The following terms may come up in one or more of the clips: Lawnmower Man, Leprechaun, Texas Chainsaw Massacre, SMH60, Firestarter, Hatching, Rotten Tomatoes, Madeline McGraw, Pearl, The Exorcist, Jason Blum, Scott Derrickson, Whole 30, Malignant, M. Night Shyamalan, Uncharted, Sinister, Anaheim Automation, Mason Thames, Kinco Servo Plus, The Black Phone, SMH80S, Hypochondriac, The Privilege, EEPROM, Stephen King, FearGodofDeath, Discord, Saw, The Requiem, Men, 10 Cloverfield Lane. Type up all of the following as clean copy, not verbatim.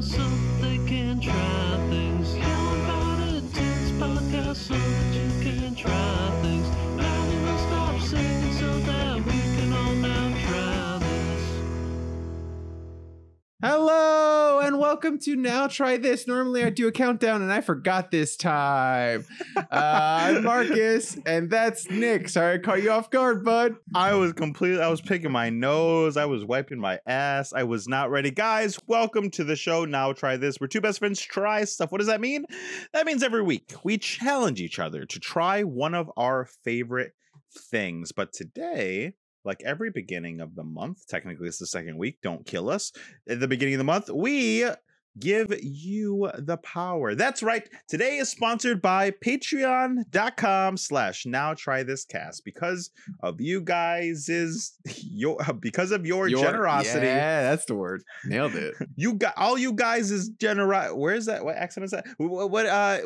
Hello and welcome to Now Try This. Normally I do a countdown and I forgot this time. I'm Marcus and that's Nick. Sorry I caught you off guard, bud. I was picking my nose. I was wiping my ass. I was not ready. Guys, welcome to the show Now Try This. We're two best friends try stuff. What does that mean? That means every week we challenge each other to try one of our favorite things. But today, like every beginning of the month, technically it's the second week, don't kill us. At the beginning of the month, we give you the power. That's right. Today is sponsored by patreon.com/nowtrythiscast. Because of you guys because of your generosity. Yeah, that's the word. Nailed it. You got all you guys is generous. Where is that? What accent is that?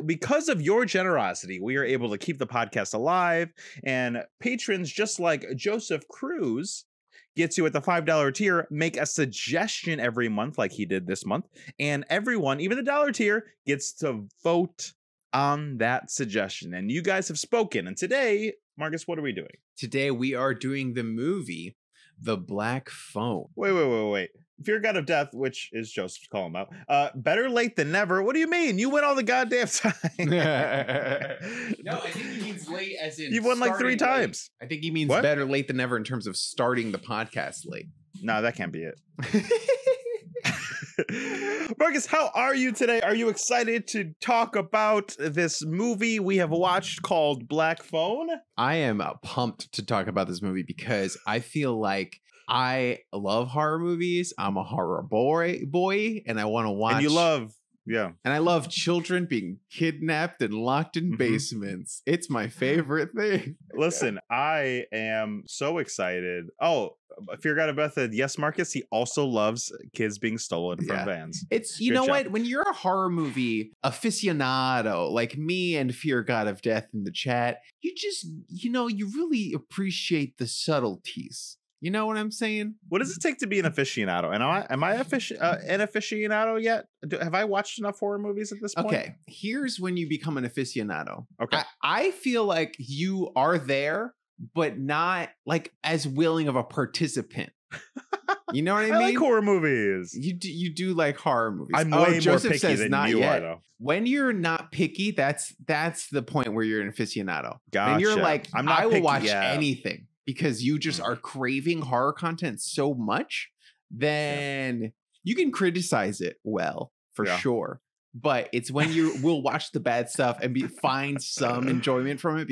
Because of your generosity, we are able to keep the podcast alive, and patrons just like Joseph Cruz gets you at the $5 tier, make a suggestion every month like he did this month. And everyone, even the dollar tier, gets to vote on that suggestion. And you guys have spoken. And today, Marcus, what are we doing? Today, we are doing the movie, The Black Phone. Wait. FearGodofDeath, which is Joseph's calling out. Better late than never. What do you mean? You win all the goddamn time. No, I think he means late as in you've won like three times. Late. I think he means what? Better late than never in terms of starting the podcast late. No, that can't be it. Marcus, how are you today? Are you excited to talk about this movie we have watched called Black Phone? I am pumped to talk about this movie because I feel like I love horror movies. I'm a horror boy, and I want to watch. And you love, yeah. And I love children being kidnapped and locked in basements. It's my favorite thing. Listen, I am so excited. Oh, FearGodofDeath said, yes, Marcus, he also loves kids being stolen from vans. It's, you know what? When you're a horror movie aficionado, like me and FearGodofDeath in the chat, you just, you really appreciate the subtleties. You know what I'm saying? What does it take to be an aficionado? And am I an aficionado yet? Have I watched enough horror movies at this point? Okay, here's when you become an aficionado. Okay. I feel like you are there, but not like as willing of a participant. You know what I mean? I like horror movies. You do like horror movies. I'm way more picky than you are, though. When you're not picky, that's the point where you're an aficionado. Gotcha. And you're like, I will watch anything. Because you just are craving horror content so much, then you can criticize it for sure. But it's when you will watch the bad stuff and find some enjoyment from it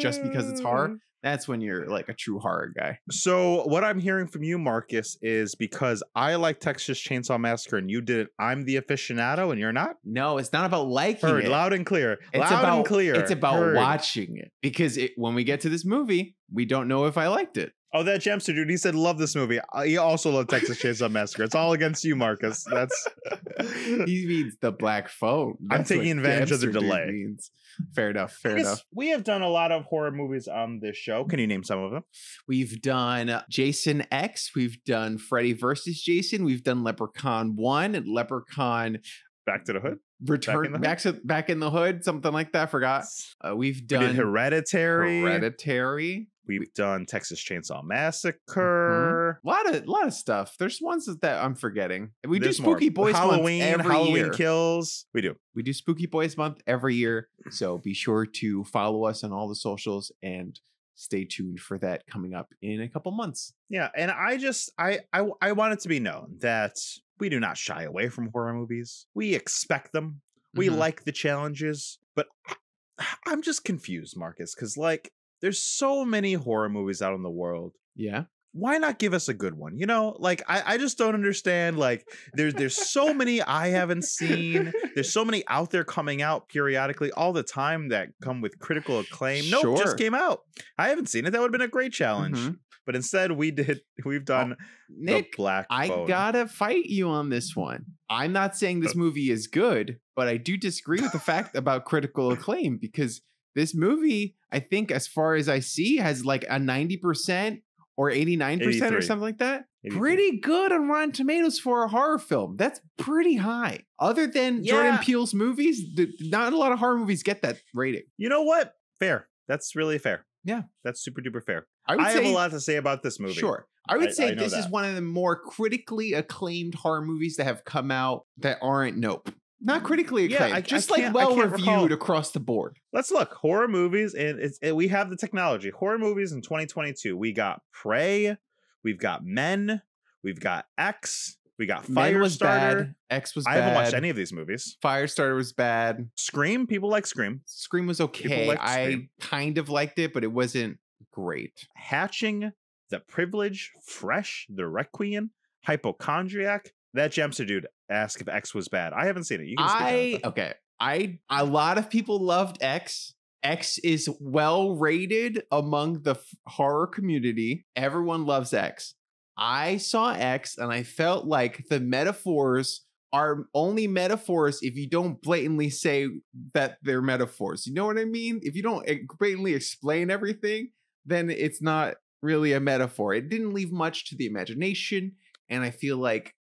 just because it's horror. That's when you're like a true horror guy. So what I'm hearing from you, Marcus, is because I like Texas Chainsaw Massacre and you didn't, I'm the aficionado and you're not? No, it's not about liking it. Loud and clear. It's about watching it. Because when we get to this movie, we don't know if I liked it. Oh, that Jamster dude, he said, love this movie. He also loved Texas Chainsaw Massacre. It's all against you, Marcus. That's he means The Black Phone. That's I'm taking advantage Jamster of the delay. Means. Fair enough. Fair enough. We have done a lot of horror movies on this show. Can you name some of them? We've done Jason X. We've done Freddy vs. Jason. We've done Leprechaun 1 and Leprechaun Back to the Hood. Return back in the Hood, something like that. I forgot. We did Hereditary. We've done Texas Chainsaw Massacre. Mm-hmm. A lot of stuff. There's ones that I'm forgetting. There's Spooky Boys Halloween month every Halloween year. Kills. We do Spooky Boys Month every year. So be sure to follow us on all the socials and stay tuned for that coming up in a couple months. Yeah, and I want it to be known that we do not shy away from horror movies. We expect them. We like the challenges, but I'm just confused, Marcus, because like there's so many horror movies out in the world. Yeah. Why not give us a good one? You know, like I just don't understand. Like there's so many I haven't seen. There's so many out there coming out periodically all the time that come with critical acclaim. Sure. Nope, just came out. I haven't seen it. That would have been a great challenge. Mm-hmm. But instead we've done Nick, The Black Phone. I gotta fight you on this one. I'm not saying this movie is good, but I do disagree with the fact about critical acclaim because this movie, I think as far as I see, has like a 90% or 89% or something like that. Pretty good on Rotten Tomatoes for a horror film. That's pretty high. Other than Jordan Peele's movies, not a lot of horror movies get that rating. You know what? Fair. That's really fair. Yeah. That's super duper fair. I have a lot to say about this movie. Sure. I would say this is one of the more critically acclaimed horror movies that have come out that aren't Nope. Not critically acclaimed, just like well-reviewed across the board. Let's look. Horror movies, and we have the technology. Horror movies in 2022. We got Prey. We've got Men. We've got X. We got Firestarter. Men was bad. X was bad. I haven't watched any of these movies. Firestarter was bad. Scream. People like Scream. Scream was okay. I kind of liked it, but it wasn't great. Hatching, The Privilege, Fresh, The Requiem, Hypochondriac. That Gemster dude asked if X was bad. I haven't seen it. You can speak on it. Okay. A lot of people loved X. X is well rated among the horror community. Everyone loves X. I saw X and I felt like the metaphors are only metaphors if you don't blatantly say that they're metaphors. You know what I mean? If you don't blatantly explain everything, then it's not really a metaphor. It didn't leave much to the imagination. And I feel like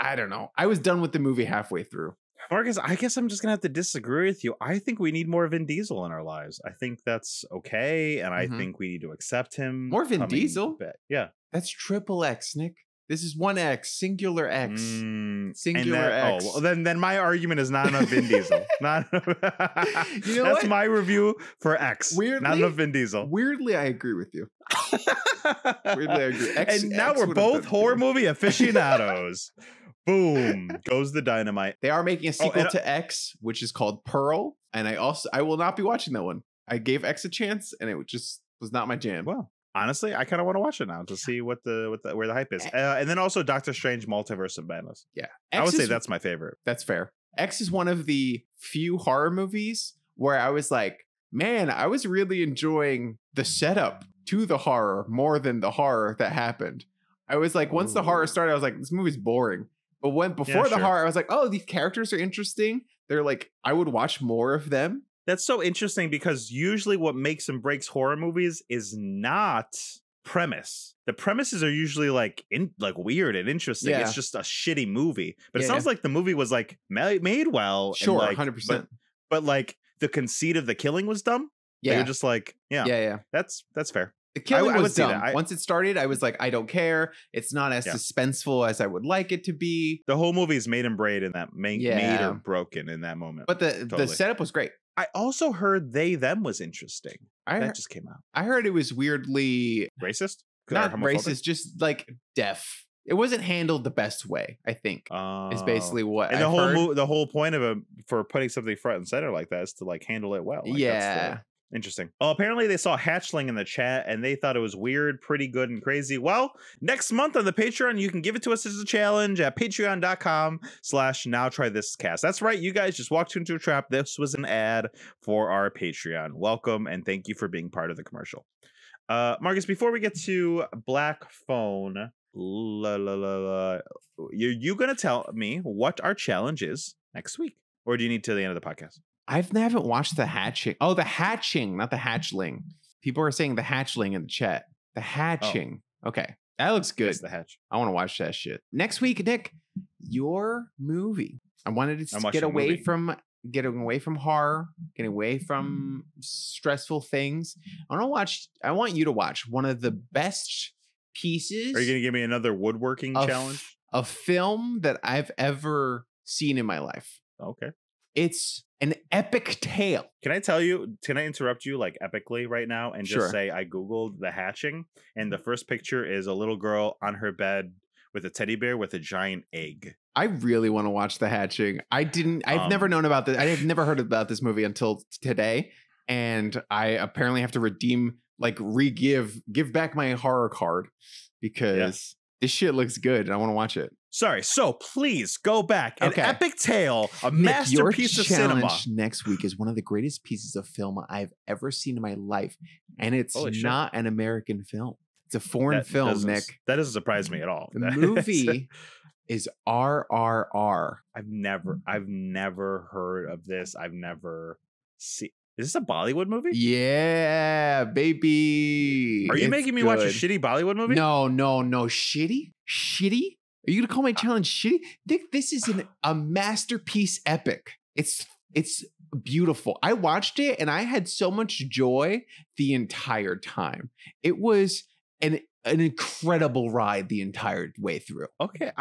I don't know. I was done with the movie halfway through. Marcus, I guess I'm just going to have to disagree with you. I think we need more Vin Diesel in our lives. I think that's okay. And I think we need to accept him. More Vin Diesel? Yeah. That's triple X, Nick. This is one X, singular X. X. Oh, well, then my argument is not enough Vin Diesel. Not enough. You know that's what? My review for X. Weirdly, not enough Vin Diesel. Weirdly, I agree with you. Weirdly, I agree. X, and now X we're both horror movie aficionados. Boom goes the dynamite. They are making a sequel to X, which is called Pearl, and I will not be watching that one. I gave X a chance, and it just was not my jam. Well, honestly, I kind of want to watch it now to see where the hype is, and then also Doctor Strange: Multiverse of Madness. Yeah, X I would say that's my favorite. That's fair. X is one of the few horror movies where I was like, man, I was really enjoying the setup to the horror more than the horror that happened. I was like, once the horror started, I was like, this movie's boring. But before the horror, I was like, oh, these characters are interesting. They're like, I would watch more of them. That's so interesting because usually what makes and breaks horror movies is not premise. The premises are usually like weird and interesting. Yeah. It's just a shitty movie. But it sounds like the movie was like made well. Sure, and 100%. But like the conceit of the killing was dumb. Yeah, you're just like, yeah. That's fair. The killing was dumb. Once it started, I was like, I don't care. It's not as suspenseful as I would like it to be. The whole movie is made and made or broken in that moment. But the setup was great. I also heard They Them was interesting. That just came out. I heard it was weirdly racist. Not racist, just like deaf. It wasn't handled the best way, I think. It's basically what I heard. The whole point of it for putting something front and center like that is to like handle it well. Like, yeah. Interesting. Oh, apparently they saw Hatchling in the chat and they thought it was weird, pretty good, and crazy. Well, next month on the Patreon, you can give it to us as a challenge at patreon.com/nowtrythiscast. That's right. You guys just walked into a trap. This was an ad for our Patreon. Welcome and thank you for being part of the commercial. Marcus, before we get to Black Phone, you're going to tell me what our challenge is next week? Or do you need to the end of the podcast? I haven't watched The Hatching. Oh, The Hatching, not The Hatchling. People are saying The Hatchling in the chat. The Hatching. Oh. Okay. That looks good. It's The Hatch. I want to watch that shit. Next week, Nick, your movie. I wanted to get away from horror, get away from stressful things. I want you to watch one of the best pieces. Are you going to give me another woodworking challenge? A film that I've ever seen in my life. Okay. It's an epic tale. Can I tell you? Can I interrupt you like epically right now and just say I Googled The Hatching and the first picture is a little girl on her bed with a teddy bear with a giant egg. I really want to watch The Hatching. I've never known about this. I've never heard about this movie until today. And I apparently have to give back my horror card because this shit looks good. And I want to watch it. Sorry, so please go back. An epic tale, a masterpiece of cinema. Your challenge next week is one of the greatest pieces of film I've ever seen in my life. And it's not an American film. It's a foreign film, Nick. That doesn't surprise me at all. The movie is RRR. I've never heard of this. I've never seen Is this a Bollywood movie? Yeah, baby. Are you making me watch a shitty Bollywood movie? No, no, no. Shitty? Shitty? Are you going to call my challenge shitty? Nick, this is a masterpiece epic. It's beautiful. I watched it and I had so much joy the entire time. It was an incredible ride the entire way through. Okay,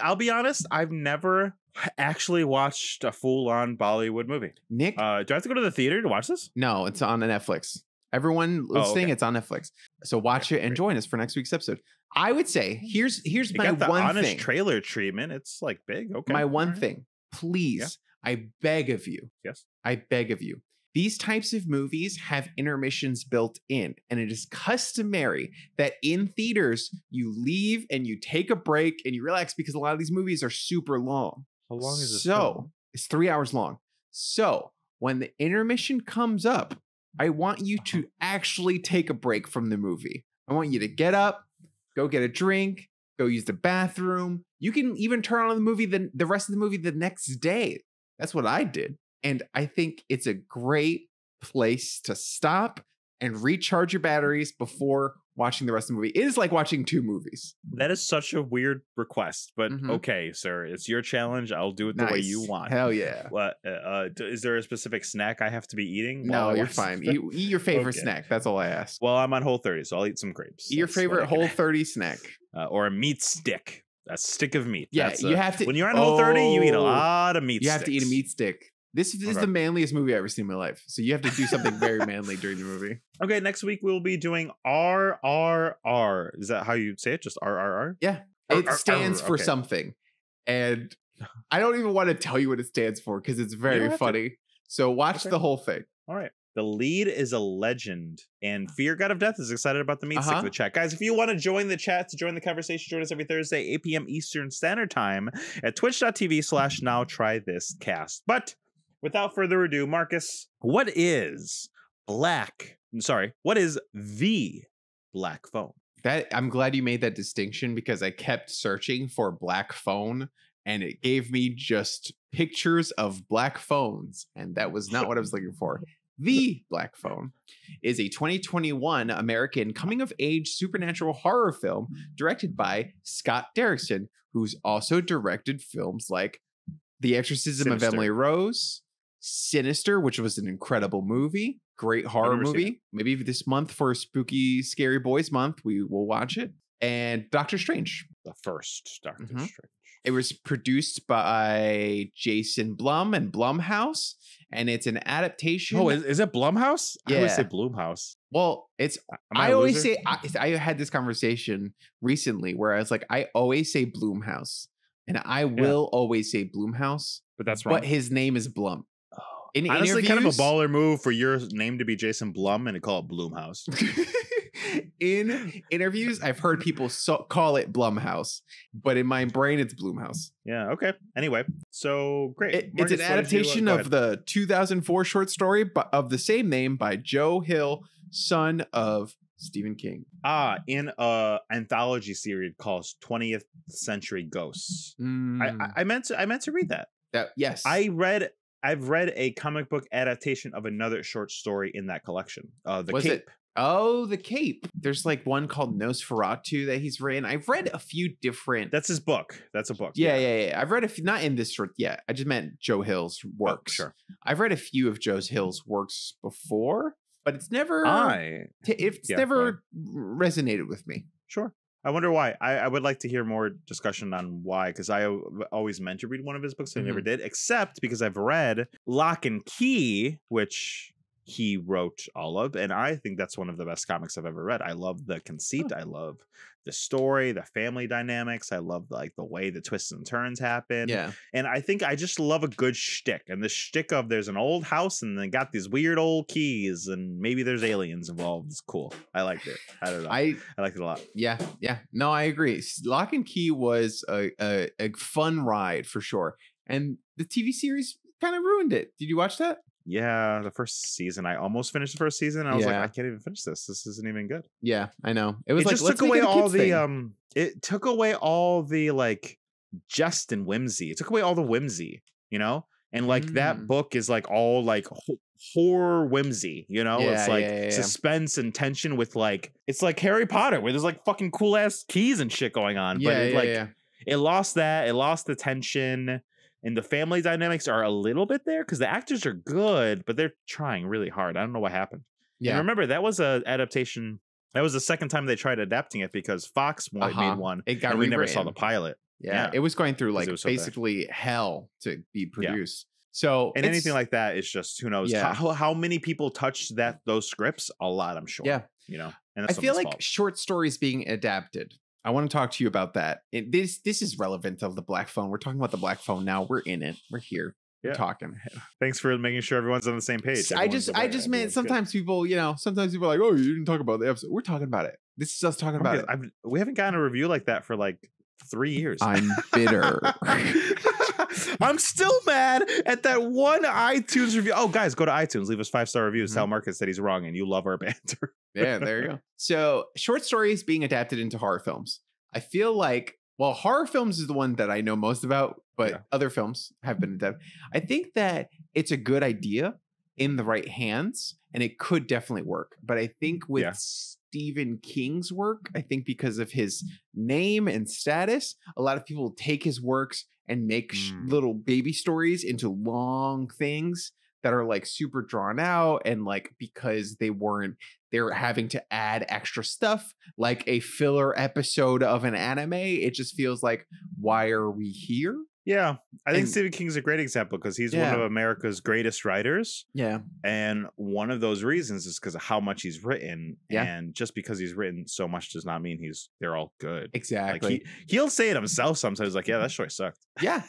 I'll be honest. I've never actually watched a full-on Bollywood movie. Nick? Do I have to go to the theater to watch this? No, it's on Netflix. Everyone listening, it's on Netflix. So watch it and join us for next week's episode. I would say, here's my one thing. Trailer treatment. It's like big. Okay. My one thing. Please, yeah. I beg of you. Yes. I beg of you. These types of movies have intermissions built in, and it is customary that in theaters, you leave and you take a break and you relax because a lot of these movies are super long. How long is this? So it's 3 hours long. So when the intermission comes up, I want you to actually take a break from the movie. I want you to get up, go get a drink, go use the bathroom. You can even turn on the movie, the rest of the movie the next day. That's what I did. And I think it's a great place to stop and recharge your batteries before watching the rest of the movie. It is like watching two movies. That is such a weird request, but okay, sir, it's your challenge. I'll do it the way you want. Hell yeah. Is there a specific snack I have to be eating? No, you're fine. Eat your favorite snack. That's all I ask. Well, I'm on Whole 30, so I'll eat some grapes. Eat your favorite Whole 30 snack. Or a meat stick. A stick of meat. Yeah, you have to. When you're on Whole 30, you eat a lot of meat sticks. You have to eat a meat stick. This is the manliest movie I've ever seen in my life. So you have to do something very manly during the movie. Okay, next week we'll be doing RRR. Is that how you say it? Just RRR? Yeah. It stands for something. And I don't even want to tell you what it stands for because it's very funny. So watch the whole thing. All right. The lead is a legend, and FearGodofDeath is excited about the meat stick of the chat. Guys, if you want to join the chat, to join the conversation, join us every Thursday, 8 p.m. Eastern Standard Time at twitch.tv/nowtrythiscast. But without further ado, Marcus, what is the Black Phone? I'm glad you made that distinction because I kept searching for Black Phone and it gave me just pictures of black phones. And that was not what I was looking for. The Black Phone is a 2021 American coming-of-age supernatural horror film directed by Scott Derrickson, who's also directed films like The Exorcism of Emily Rose, Sinister, which was an incredible movie, great horror movie. Maybe this month for Spooky Scary Boys Month, we will watch it. And Doctor Strange. The first Doctor Strange. It was produced by Jason Blum and Blumhouse, and it's an adaptation. Oh, is it Blumhouse? Yeah. I always say Blumhouse. Well, I had this conversation recently where I was like, I always say Blumhouse. And I will always say Blumhouse, but that's wrong. But his name is Blum. In honestly, kind of a baller move for your name to be Jason Blum and to call it Blumhouse. In interviews, I've heard people call it Blumhouse, but in my brain, it's Blumhouse. Yeah. Okay. Anyway, so great. Marcus, it's an adaptation of the 2004 short story of the same name by Joe Hill, son of Stephen King. In a anthology series called 20th Century Ghosts. I meant to read that. Yes. I've read a comic book adaptation of another short story in that collection. The Cape. The Cape. There's like one called Nosferatu that he's written. I've read a few different. That's his book. That's a book. Yeah. I've read a few, not in this short. Yeah. I just meant Joe Hill's works. Oh, sure. I've read a few of Joe Hill's works before. But it's never resonated with me. Sure. I wonder why. I would like to hear more discussion on why, because I always meant to read one of his books. I never did, except because I've read Lock and Key, which he wrote all of. And I think that's one of the best comics I've ever read. I love the conceit. I love the story, the family dynamics. I love like the way the twists and turns happen. Yeah. And I think I just love a good shtick. And the shtick of there's an old house and they got these weird old keys and maybe there's aliens involved. It's cool. I liked it. I don't know. I liked it a lot. Yeah. Yeah. No, I agree. Lock and Key was a fun ride for sure. And the TV series kind of ruined it. Did you watch that? Yeah, the first season. I almost finished the first season. I was like, I can't even finish this. This isn't even good. Yeah, I know. It was it took away all the like jest and whimsy. It took away all the whimsy, you know? And like that book is like all like horror whimsy, you know? Yeah, it's like suspense and tension with like, it's like Harry Potter where there's like fucking cool ass keys and shit going on. Yeah, but it, it lost that. It lost the tension. And the family dynamics are a little bit there because the actors are good, but they're trying really hard. I don't know what happened. Yeah. And remember, that was an adaptation. That was the second time they tried adapting it because Fox made one. It got and we never saw the pilot. Yeah. It was going through like basically hell to be produced. Yeah. So and anything like that is just who knows how many people touched those scripts? A lot, I'm sure. Yeah. You know, and that's I feel like short stories being adapted. I want to talk to you about that. This is relevant to The Black Phone. We're talking about The Black Phone now. We're in it. We're here. Yeah. We're talking. Thanks for making sure everyone's on the same page. I just meant sometimes people, you know, sometimes people are like, oh, you didn't talk about the episode. We're talking about it. This is us talking about it. We haven't gotten a review like that for like 3 years. I'm bitter. I'm still mad at that one iTunes review. Oh, guys, go to iTunes. Leave us 5-star reviews. Mm-hmm. Tell Marcus that he's wrong and you love our banter. Yeah, there you go. So short stories being adapted into horror films. I feel like, well, horror films is the one that I know most about, but other films have been adapted. I think that it's a good idea in the right hands and it could definitely work. But I think with Stephen King's work, I think because of his name and status, a lot of people take his works and make little baby stories into long things that are like super drawn out and like because they're having to add extra stuff like a filler episode of an anime. It just feels like, why are we here? Yeah, I think Stephen King's a great example because he's one of America's greatest writers. Yeah. And one of those reasons is because of how much he's written. Yeah. And just because he's written so much does not mean they're all good. Exactly. Like he'll say it himself sometimes, like, yeah, that story sucked. Yeah.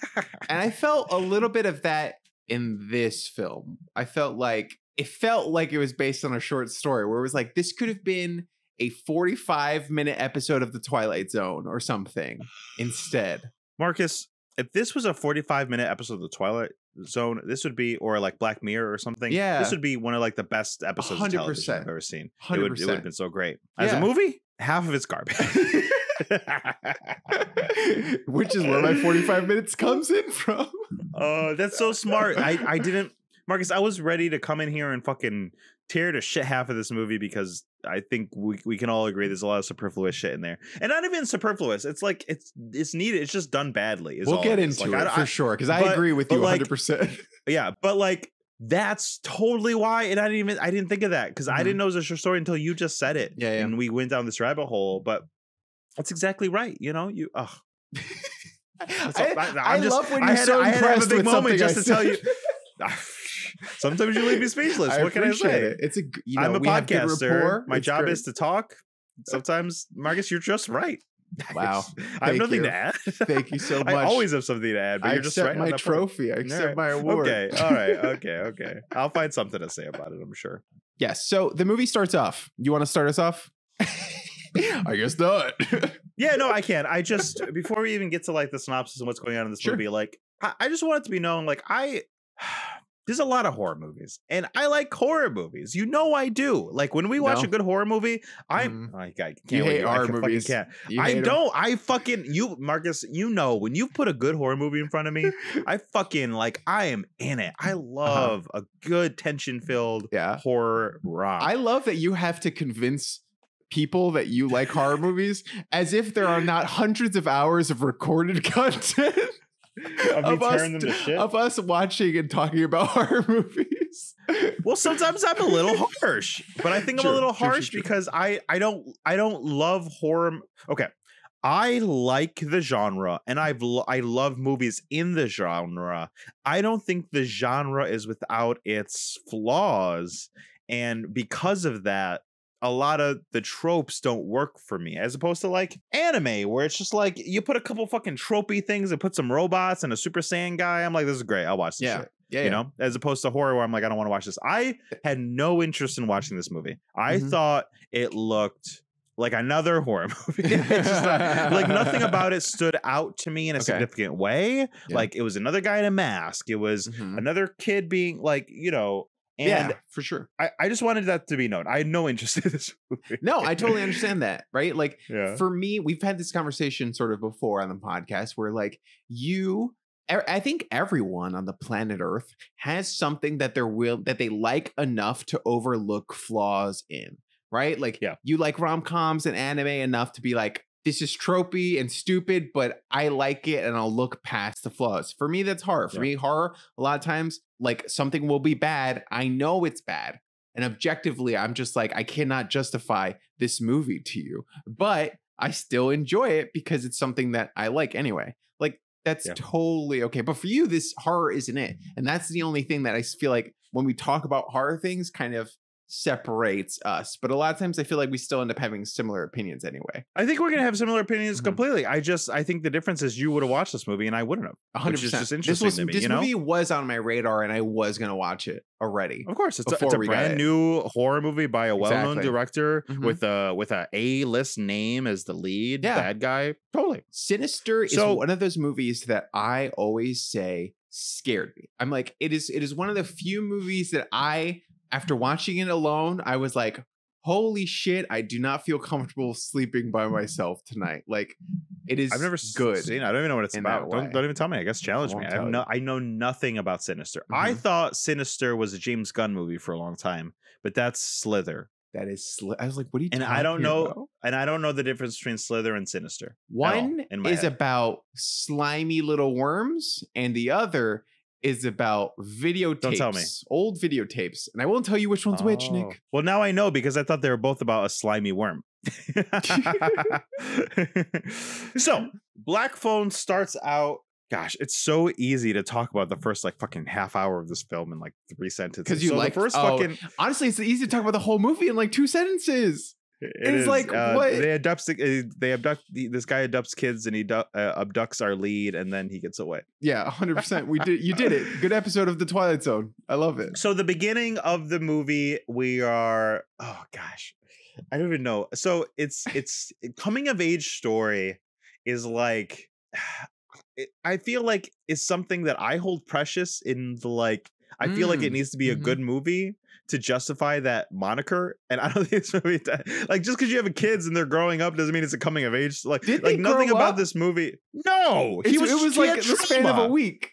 And I felt a little bit of that in this film. I felt like it was based on a short story where it was like, this could have been a 45-minute episode of The Twilight Zone or something instead. Marcus, if this was a 45-minute episode of The Twilight Zone, this would be, or like Black Mirror or something. Yeah. This would be one of like the best episodes of television I've ever seen. 100%. It would have been so great. As a movie, half of it's garbage. Which is where my 45 minutes comes in from. Oh, that's so smart. I didn't, Marcus, I was ready to come in here and fucking tear to shit half of this movie because I think we can all agree there's a lot of superfluous shit in there, and not even superfluous. It's like it's needed. It's just done badly. We'll get into it for sure because I agree with you 100%. Yeah, but like that's totally why. And I didn't think of that because I didn't know it was a short story until you just said it. Yeah, and we went down this rabbit hole. But that's exactly right. You know, you. Oh. I just, love when you're so impressed with something. Just to tell you. Sometimes you leave me speechless. What can I say? It's I'm a podcaster. My job is to talk. Sometimes, Marcus, you're just right. Wow. I have nothing to add. Thank you so much. I always have something to add, but you're just right. I accept my trophy. I accept my award. Okay. All right. Okay. I'll find something to say about it, I'm sure. Yes. So the movie starts off. You want to start us off? I guess not. Yeah, no, I can. I just, before we even get to like the synopsis and what's going on in this movie, like, I just want it to be known, like, there's a lot of horror movies, and I like horror movies. You know I do. Like, when we watch a good horror movie, I'm like, I can't. You hate horror movies. I don't. I fucking, you, Marcus, you know, when you put a good horror movie in front of me, I fucking, like, I am in it. I love a good tension-filled horror rock. I love that you have to convince people that you like horror movies as if there are not hundreds of hours of recorded content. Of us watching and talking about horror movies. Well, sometimes I'm a little harsh, but I think I'm a little harsh because I don't love horror. Okay, I like the genre, and I love movies in the genre. I don't think the genre is without its flaws, and because of that, a lot of the tropes don't work for me, as opposed to like anime, where it's just like you put a couple fucking tropey things and put some robots and a Super Saiyan guy. I'm like, this is great. I'll watch this shit. Yeah, you know, as opposed to horror where I'm like, I don't want to watch this. I had no interest in watching this movie. I thought it looked like another horror movie. Just like nothing about it stood out to me in a significant way. Yeah. Like it was another guy in a mask. It was another kid being like, you know. And for sure. I just wanted that to be known. I had no interest in this movie. No, I totally understand that, right? Like, for me, we've had this conversation sort of before on the podcast where, like, you I think everyone on the planet Earth has something that they like enough to overlook flaws in, right? Like, yeah, you like rom-coms and anime enough to be like, this is tropey and stupid, but I like it and I'll look past the flaws. For me, that's horror. For me, horror, a lot of times, like, something will be bad. I know it's bad. And objectively, I'm just like, I cannot justify this movie to you, but I still enjoy it because it's something that I like anyway. Like, that's totally okay. But for you, this horror isn't it. And that's the only thing that I feel like when we talk about horror things kind of separates us. But a lot of times I feel like we still end up having similar opinions anyway. I think we're going to have similar opinions completely. I think the difference is you would have watched this movie and I wouldn't have. 100%. Which is just interesting to me. This movie was on my radar and I was going to watch it already. Of course. It's a brand new horror movie by a well-known director with a A-list name as the lead bad guy. Totally. Sinister is one of those movies that I always say scared me. I'm like, it is one of the few movies that after watching it alone, I was like, holy shit, I do not feel comfortable sleeping by myself tonight. Like, it is. I've never good. Seen it. I don't even know what it's about. Don't even tell me. I guess challenge me. I know nothing about Sinister. I thought Sinister was a James Gunn movie for a long time, but that's Slither. That is Slither. I was like, what are you talking about? And I don't know the difference between Slither and Sinister. One is about slimy little worms, and the other is about videotapes. Don't tell me. Old videotapes. And I won't tell you which one's which, Nick. Well, now I know because I thought they were both about a slimy worm. So, Black Phone starts out. Gosh, it's so easy to talk about the first like fucking half hour of this film in like 3 sentences. Because honestly, it's easy to talk about the whole movie in like 2 sentences. It's like what this guy abducts kids and he abducts our lead and then he gets away. Yeah, 100%. You did it. Good episode of The Twilight Zone. I love it. So the beginning of the movie, we are I don't even know. So it's coming of age story is like I feel like it's something that I hold precious in the like I feel like it needs to be a good movie to justify that moniker, and I don't think it's really like just because you have kids and they're growing up doesn't mean it's a coming of age. Like, nothing about this movie. No, it was like the span of a week.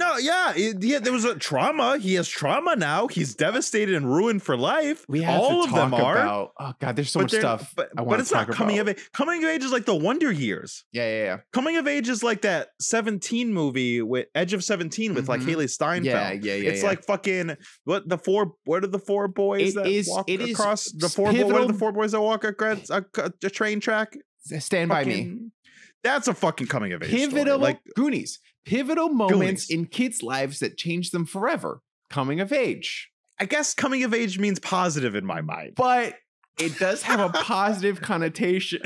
No, there was a trauma. He has trauma now. He's devastated and ruined for life. We have all to talk of them are. About, oh god, there's so much stuff. But it's not coming about. Of age. Coming of age is like the Wonder Years. Yeah. Coming of age is like that 17 movie with Edge of 17 with like Haley Steinfeld. Yeah. It's like fucking what are the four boys that walk across a train track? Stand by me. That's a fucking coming of age. Pivotal story. Like Goonies. Pivotal moments in kids' lives that change them forever. Coming of age. I guess coming of age means positive in my mind. But it does have a positive connotation.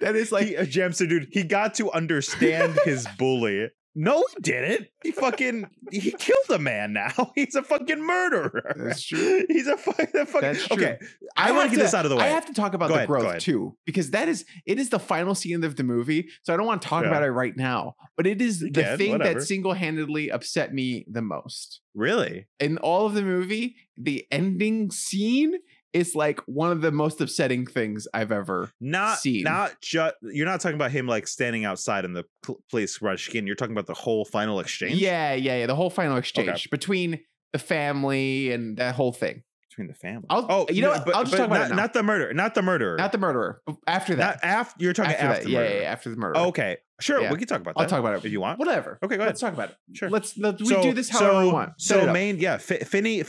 That is like... Jamster, dude, he got to understand his bully. No, he didn't. He killed a man now. He's a fucking murderer. That's true. He's a fucking... That's true. Okay, I want to get this out of the way. I have to talk about the growth too, because it is the final scene of the movie, so I don't want to talk about it right now, but it is the thing that single-handedly upset me the most. Really? In all of the movie, the ending scene... It's like one of the most upsetting things I've ever seen. You're not talking about him like standing outside in the police rush in. You're talking about the whole final exchange. Yeah. The whole final exchange between the family and that whole thing. Between the family. I'll just talk about it now. Not the murderer. After that. You're talking after the murderer. Yeah, after the murderer. Okay. Sure, we can talk about that. I'll talk about it if you want. Whatever. Okay, go ahead. Let's talk about it. Sure. We do this however we want. So Finney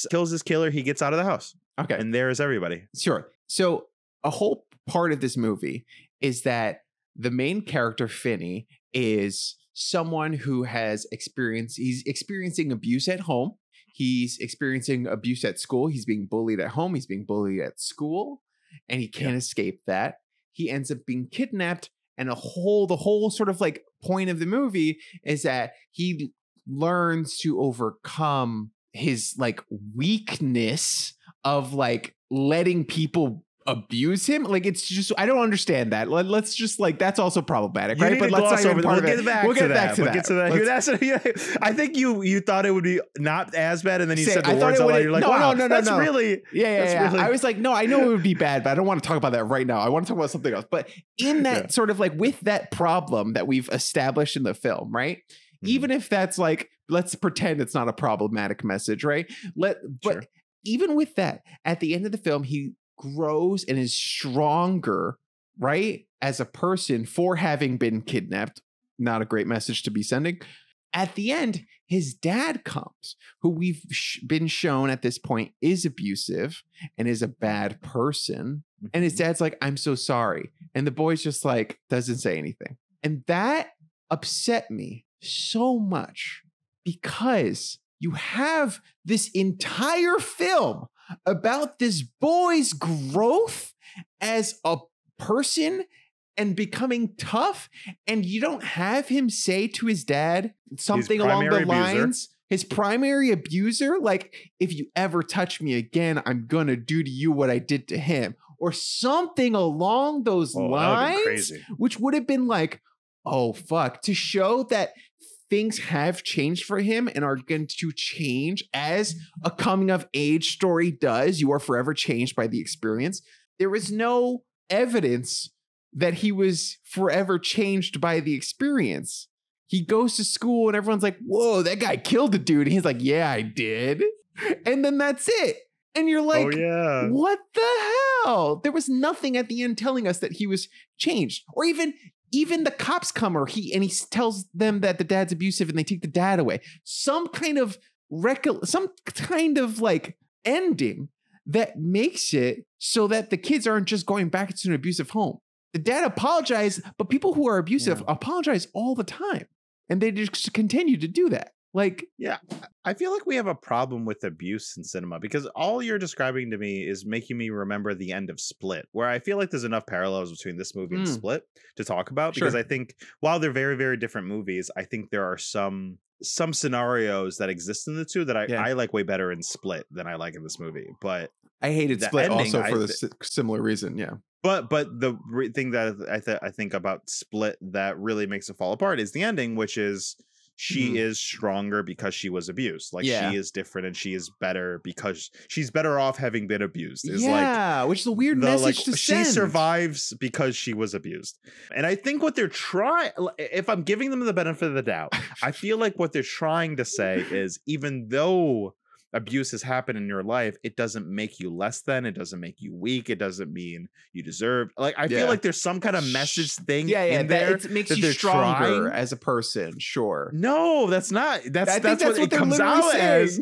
kills his killer. He gets out of the house. Okay. And there is everybody. Sure. So a whole part of this movie is that the main character, Finney, is someone who has experienced, he's experiencing abuse at home. He's experiencing abuse at school. He's being bullied at home. He's being bullied at school. And he can't escape that. He ends up being kidnapped. And the whole sort of like point of the movie is that he learns to overcome his like weakness of like letting people abuse him. Like, it's just, I don't understand that. Let's just, like, that's also problematic, right? But let's gloss over that. We'll get back to that. I think you thought it would be not as bad, and then you said the words out loud. You're like, no, really, yeah. I was like, no, I know it would be bad, but I don't want to talk about that right now. I want to talk about something else. But in that sort of, like, with that problem that we've established in the film, right? Mm-hmm. Even if that's like, let's pretend it's not a problematic message, right? But even with that, at the end of the film, he grows and is stronger, right, as a person for having been kidnapped. Not a great message to be sending. At the end, his dad comes, who we've been shown at this point is abusive and is a bad person. Mm-hmm. And his dad's like, I'm so sorry. And the boy's just like, doesn't say anything. And that upset me so much, because you have this entire film about this boy's growth as a person and becoming tough, and you don't have him say to his dad something along the lines, his primary abuser, like, if you ever touch me again, I'm gonna do to you what I did to him, or something along those lines, which would have been like, oh fuck, to show that things have changed for him and are going to change as a coming of age story does. You are forever changed by the experience. There was no evidence that he was forever changed by the experience. He goes to school and everyone's like, whoa, that guy killed a dude. And he's like, yeah, I did. And then that's it. And you're like, oh, yeah. What the hell? There was nothing at the end telling us that he was changed, or even the cops come, or he tells them that the dad's abusive and they take the dad away. Some kind of like ending that makes it so that the kids aren't just going back to an abusive home. The dad apologized, but people who are abusive apologize all the time, and they just continue to do that. Like, yeah, I feel like we have a problem with abuse in cinema, because all you're describing to me is making me remember the end of Split, where I feel like there's enough parallels between this movie and Split to talk about, because I think while they're very, very different movies, I think there are some scenarios that exist in the two that I like way better in Split than I like in this movie. But I hated Split also for the similar reason. Yeah. But the thing that I think about Split that really makes it fall apart is the ending, which is, she is stronger because she was abused. Like, she is different and she is better because she's better off having been abused. Which is a weird message to send. She survives because she was abused. And I think what they're trying, if I'm giving them the benefit of the doubt, I feel like what they're trying to say is, even though abuse has happened in your life, it doesn't make you less than, it doesn't make you weak, it doesn't mean you deserve, like, I feel like there's some kind of message thing in there that it makes you stronger as a person. Sure. No, that's not, that's what it comes out as.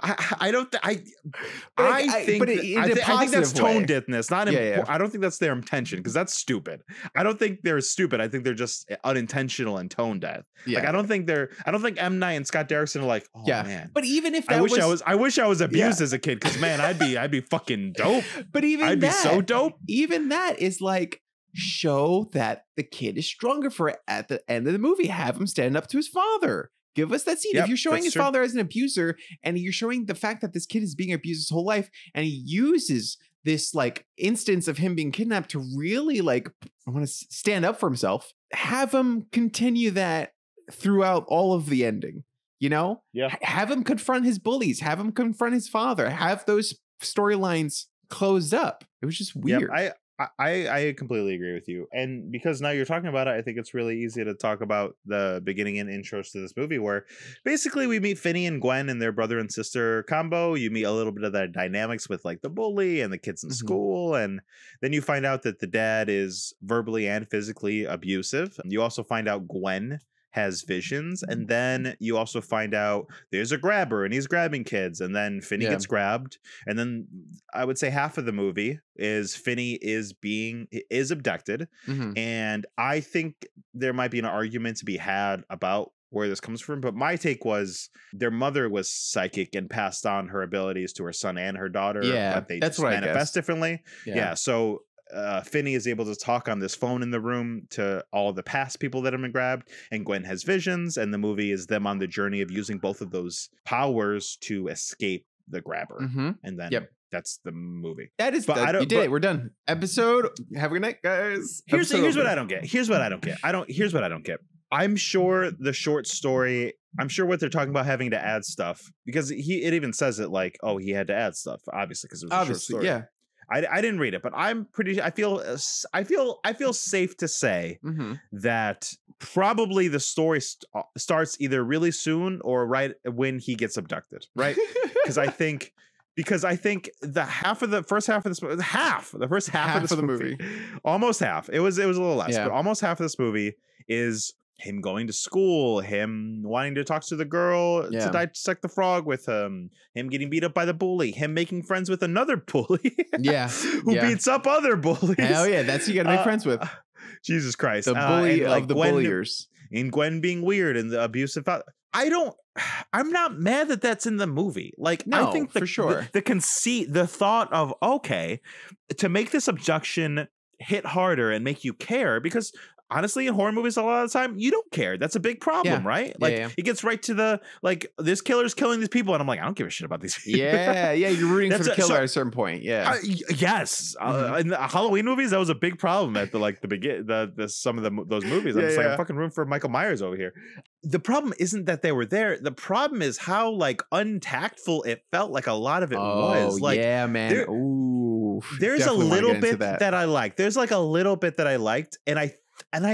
I don't I think that's tone deafness. I don't think that's their intention, because that's stupid. I don't think they're stupid. I think they're just unintentional and tone deaf. Yeah. Like, I don't think M. Night and Scott Derrickson are like, oh yeah, man. But even if that I wish I was abused as a kid, because man, I'd be fucking dope. But even I'd be so dope. Even that is like, show that the kid is stronger for it at the end of the movie. Have him stand up to his father. Give us that scene. Yep, if you're showing his father as an abuser, and you're showing the fact that this kid is being abused his whole life, and he uses this like instance of him being kidnapped to really, like, I want to stand up for himself, have him continue that throughout all of the ending, you know? Yeah. Have him confront his bullies, have him confront his father, have those storylines closed up. It was just weird. Yep, I completely agree with you. And because now you're talking about it, I think it's really easy to talk about the beginning and intros to this movie, where basically we meet Finney and Gwen and their brother and sister combo. You meet a little bit of that dynamics with, like, the bully and the kids in school. And then you find out that the dad is verbally and physically abusive. You also find out Gwen has visions, and then you also find out there's a grabber and he's grabbing kids, and then Finney gets grabbed, and then I would say half of the movie is Finney is abducted. And I think there might be an argument to be had about where this comes from, but my take was their mother was psychic and passed on her abilities to her son and her daughter, but they just manifest differently. So Finney is able to talk on this phone in the room to all the past people that have been grabbed, and Gwen has visions, and the movie is them on the journey of using both of those powers to escape the grabber. And then that's the movie. That is, you did it. We're done. Episode. Have a good night, guys. Here's what I don't get. Here's what I don't get. I'm sure the short story, I'm sure what they're talking about having to add stuff, because it even says it like, oh, he had to add stuff, obviously, because it was a short story. Yeah. I didn't read it, but I'm pretty. I feel safe to say that probably the story starts either really soon or right when he gets abducted, right? Because I think the first half of the movie, almost half. It was a little less, but almost half of this movie is him going to school, him wanting to talk to the girl to dissect the frog with him getting beat up by the bully, him making friends with another bully who beats up other bullies. Hell yeah, that's who you gotta make friends with. Jesus Christ. The bully of the bulliers. And Gwen being weird and the abusive. I'm not mad that that's in the movie. Like, no, I think the conceit, the thought of, okay, to make this abduction hit harder and make you care, because honestly, in horror movies, a lot of the time, you don't care. That's a big problem, right? Like, it gets right to the, like, this killer's killing these people, and I'm like, I don't give a shit about these people. Yeah, yeah, you're rooting for the killer at a certain point, yes. In the Halloween movies, that was a big problem at the, like, the beginning, some of those movies. I'm just like, I'm fucking rooting for Michael Myers over here. The problem isn't that they were there. The problem is how, like, untactful it felt like a lot of it was. Like, yeah, man. Ooh. There's a little bit that I liked. There's, like, a little bit that I liked, and I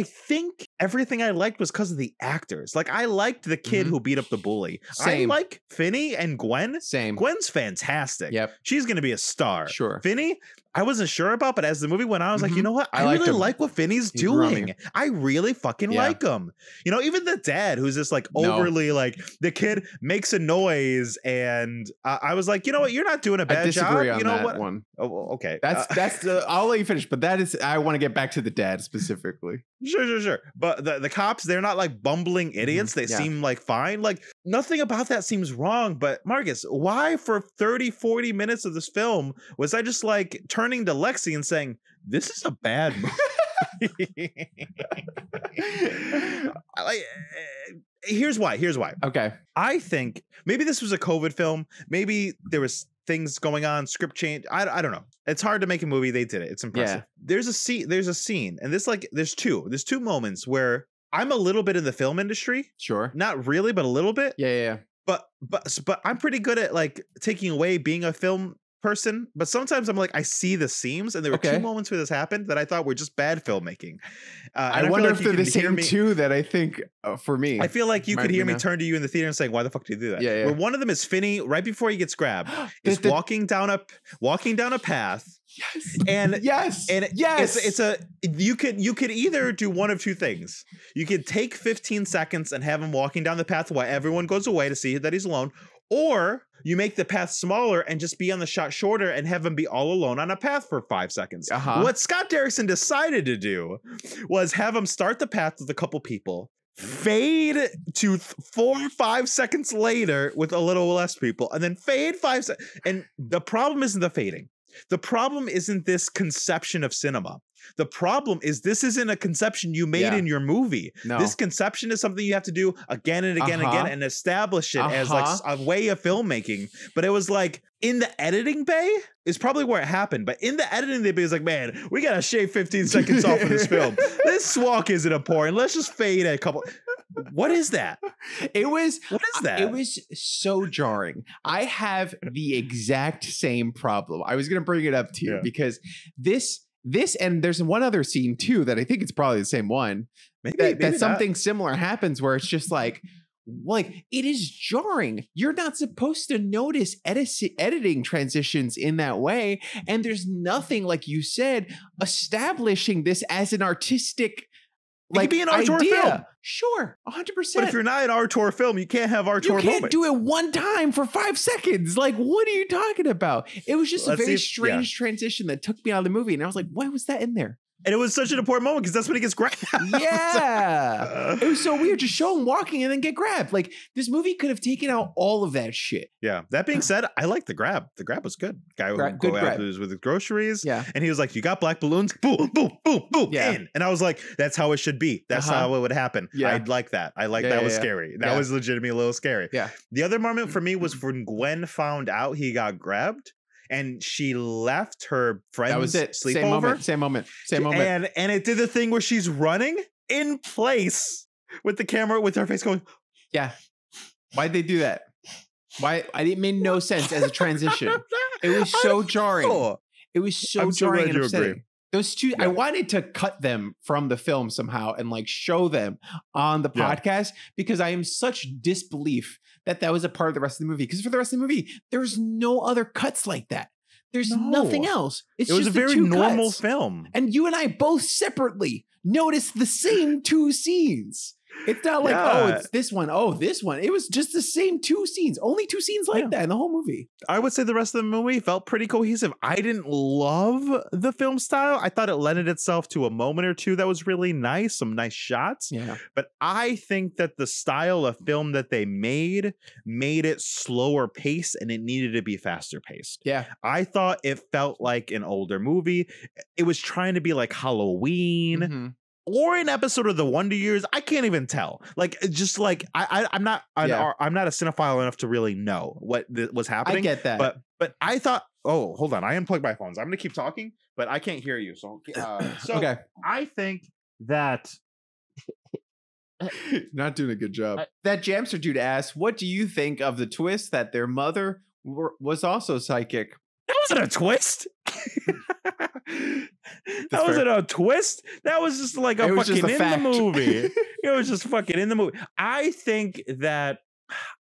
think everything I liked was because of the actors. Like, I liked the kid who beat up the bully. Same. I like Finney and Gwen. Same. Gwen's fantastic. Yep. She's going to be a star. Sure. Finney, I wasn't sure about, but as the movie went on, I was like, you know what? I really like what Finney's doing. Rummy. I really fucking like him. You know, even the dad, who's just like overly like, the kid makes a noise, and I was like, you know what? You're not doing a bad job. I disagree on that one. Oh, okay. That's I'll let you finish, but that is, I want to get back to the dad specifically. Sure. But the cops, they're not like bumbling idiots. They seem like fine. Like, nothing about that seems wrong. But Marcus, why for 30, 40 minutes of this film was I just like turning to Lexi and saying, this is a bad movie? Here's why. Okay. I think maybe this was a COVID film. Maybe there was things going on, script change. I don't know. It's hard to make a movie. They did it. It's impressive. Yeah. There's a scene. And this, like, there's two moments where I'm a little bit in the film industry. Sure. Not really, but a little bit. Yeah. But I'm pretty good at like taking away being a film person, but sometimes I'm like, I see the seams, and there were two moments where this happened that I thought were just bad filmmaking. I wonder if they're the same two that I think for me. I feel like you could hear me turn to you in the theater and saying, "Why the fuck do you do that?" Yeah. Where one of them is Finney right before he gets grabbed, is walking down a path. Yes. And yes. It's you could either do one of two things. You could take 15 seconds and have him walking down the path while everyone goes away to see that he's alone, or you make the path smaller and just be on the shot shorter and have him be all alone on a path for 5 seconds. What Scott Derrickson decided to do was have him start the path with a couple people, fade to 4 or 5 seconds later with a little less people, and then fade 5 seconds. And the problem isn't the fading. The problem isn't this conception of cinema. The problem is this isn't a conception you made in your movie. No. This conception is something you have to do again and again and again and establish it as like a way of filmmaking. But it was like, in the editing bay is probably where it happened. But in the editing bay is like, man, we got to shave 15 seconds off of this film. This walk isn't important. Let's just fade a couple. What is that? It was so jarring. I have the exact same problem. I was going to bring it up to you because this and there's one other scene too that I think it's probably the same one. Maybe something similar happens where it's just like it is jarring. You're not supposed to notice editing transitions in that way, and there's nothing, like you said, establishing this as an artistic. Like, be an R-Tor film. Sure, 100%. But if you're not an R-Tor film, you can't have R-Tor moments. You can't do it one time for 5 seconds. Like, what are you talking about? It was just a very strange transition that took me out of the movie. And I was like, why was that in there? And it was such an important moment because that's when he gets grabbed. Yeah. It was so weird to show him walking and then get grabbed. Like, this movie could have taken out all of that shit. Yeah. That being said, I like the grab. The grab was good. Guy who was with the groceries. Yeah. And he was like, you got black balloons? Boom, boom, boom, boom. Yeah. In. And I was like, that's how it should be. That's how it would happen. Yeah. I'd like that. That was scary. That was legitimately a little scary. Yeah. The other moment for me was when Gwen found out he got grabbed. and she left her friend's sleepover. Same moment. And it did the thing where she's running in place with the camera with her face going. Yeah. Why'd they do that? Why? It made no sense as a transition. It was so jarring. It was so jarring and upsetting. Those two, yeah. I wanted to cut them from the film somehow and like show them on the podcast because I am such disbelief that that was a part of the rest of the movie. Because for the rest of the movie, there's no other cuts like that. There's nothing else. It's it was just a very normal film. And you and I both separately noticed the same two scenes. It's not like, oh, it's this one. Oh, this one. It was just the same two scenes. Only two scenes like that in the whole movie. I would say the rest of the movie felt pretty cohesive. I didn't love the film style. I thought it lended itself to a moment or two that was really nice. Some nice shots. Yeah. But I think that the style of film that they made it slower paced, and it needed to be faster paced. Yeah. I thought it felt like an older movie. It was trying to be like Halloween. Mm-hmm. Or an episode of The Wonder Years. I can't even tell. Like, just like I'm not a cinephile enough to really know what was happening. I get that, but I thought, oh, hold on, I unplugged my phones. I'm gonna keep talking, but I can't hear you. So, okay. I think that not doing a good job. That Jamster dude asks, "What do you think of the twist that their mother was also psychic?" That wasn't a twist. That wasn't a twist. That was just like a fucking in the movie. It was just fucking in the movie. I think that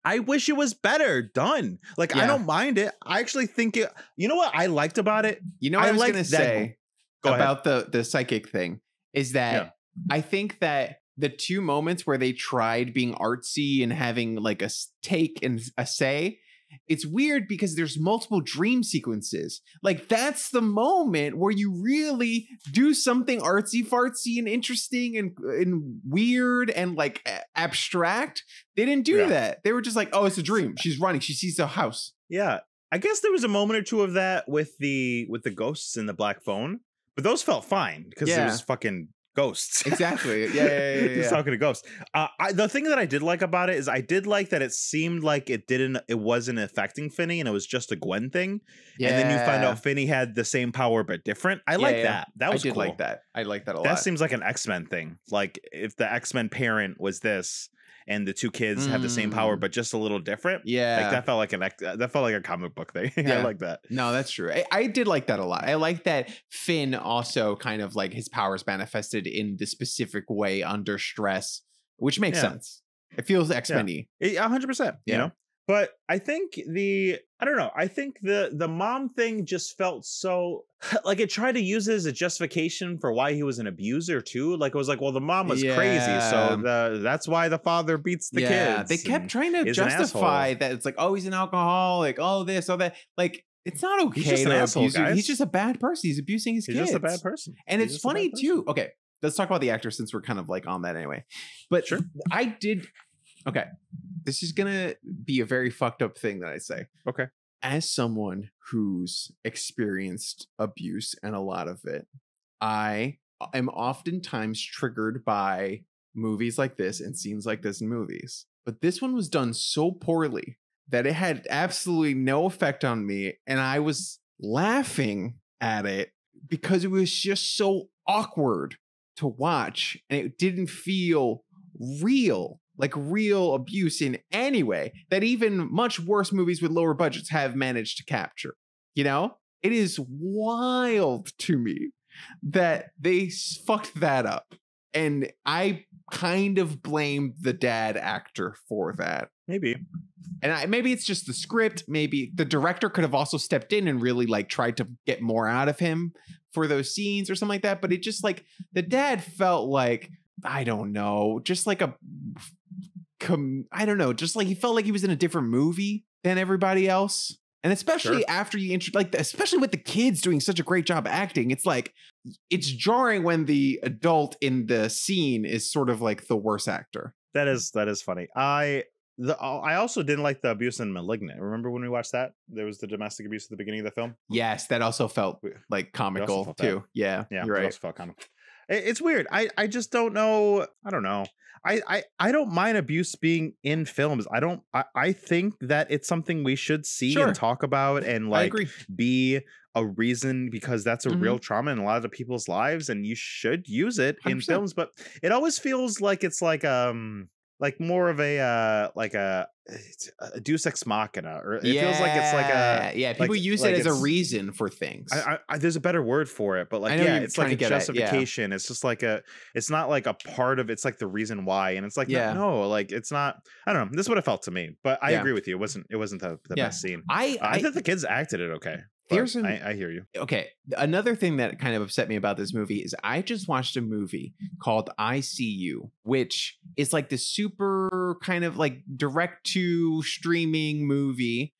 I wish it was better done. Like, I don't mind it. I actually think it. You know what I liked about it? You know what I was going to say about the psychic thing is that I think that the two moments where they tried being artsy and having like a take and a say. It's weird because there's multiple dream sequences. Like, that's the moment where you really do something artsy fartsy and interesting and weird and like abstract. They didn't do that. They were just like, oh, it's a dream. She's running. She sees the house. Yeah. I guess there was a moment or two of that with the ghosts in The Black Phone, but those felt fine because it was fucking ghosts. Exactly. Yeah. Just talking to ghosts. The thing that I did like about it is I did like that it seemed like it wasn't affecting Finney and it was just a Gwen thing. Yeah. And then you find out Finney had the same power but different. I like that. That was cool. I did like that. I like that a lot. That seems like an X-Men thing. Like if the X-Men parent was this and the two kids have the same power but just a little different. Yeah. Like that felt like a comic book thing. Yeah. I like that. No, that's true. I did like that a lot. I like that Finn also kind of like his powers manifested in the specific way under stress, which makes sense. It feels X-Men-y. 100%. You know? But I think the mom thing just felt so like it tried to use it as a justification for why he was an abuser too. Like it was like, well, the mom was crazy, so that's why the father beats the kids. They kept trying to justify that it's like, oh, he's an alcoholic, oh this, all that. Like it's not okay. He's just an asshole, guys. He's just a bad person. He's abusing his kids. He's just a bad person. And it's funny too. Okay, let's talk about the actor since we're kind of like on that anyway. But sure, I did. Okay, this is gonna be a very fucked up thing that I say. Okay. As someone who's experienced abuse and a lot of it, I am oftentimes triggered by movies like this and scenes like this in movies. But this one was done so poorly that it had absolutely no effect on me. And I was laughing at it because it was just so awkward to watch. And it didn't feel real. Like real abuse in any way that even much worse movies with lower budgets have managed to capture. You know, it is wild to me that they fucked that up. And I kind of blame the dad actor for that. Maybe. And maybe it's just the script. Maybe the director could have also stepped in and really like tried to get more out of him for those scenes or something like that. But it just like the dad felt like, I don't know, just like I don't know, just like he felt like he was in a different movie than everybody else. And especially after you especially with the kids doing such a great job acting, it's like it's jarring when the adult in the scene is sort of like the worse actor. That is funny. I also didn't like the abuse in Malignant. Remember when we watched that? There was the domestic abuse at the beginning of the film. Yes, that also felt like comical too. Yeah, you're right. It also felt comical. It's weird. I just don't know. I don't know. I don't mind abuse being in films. I think that it's something we should see and talk about and like be a reason, because that's a real trauma in a lot of people's lives, and you should use it in films. But it always feels like it's like more of a like a deus ex machina, or it feels like it's like a people use it as a reason for things. I there's a better word for it, but like it's like a justification. It's just like a, it's not like a part of, it's like the reason why, and it's like no, like it's not. I don't know. This is what it felt to me, but I agree with you. It wasn't the best scene. I think the kids acted it okay. I hear you. Okay, another thing that kind of upset me about this movie is I just watched a movie called I See You, which is like the super kind of like direct to streaming movie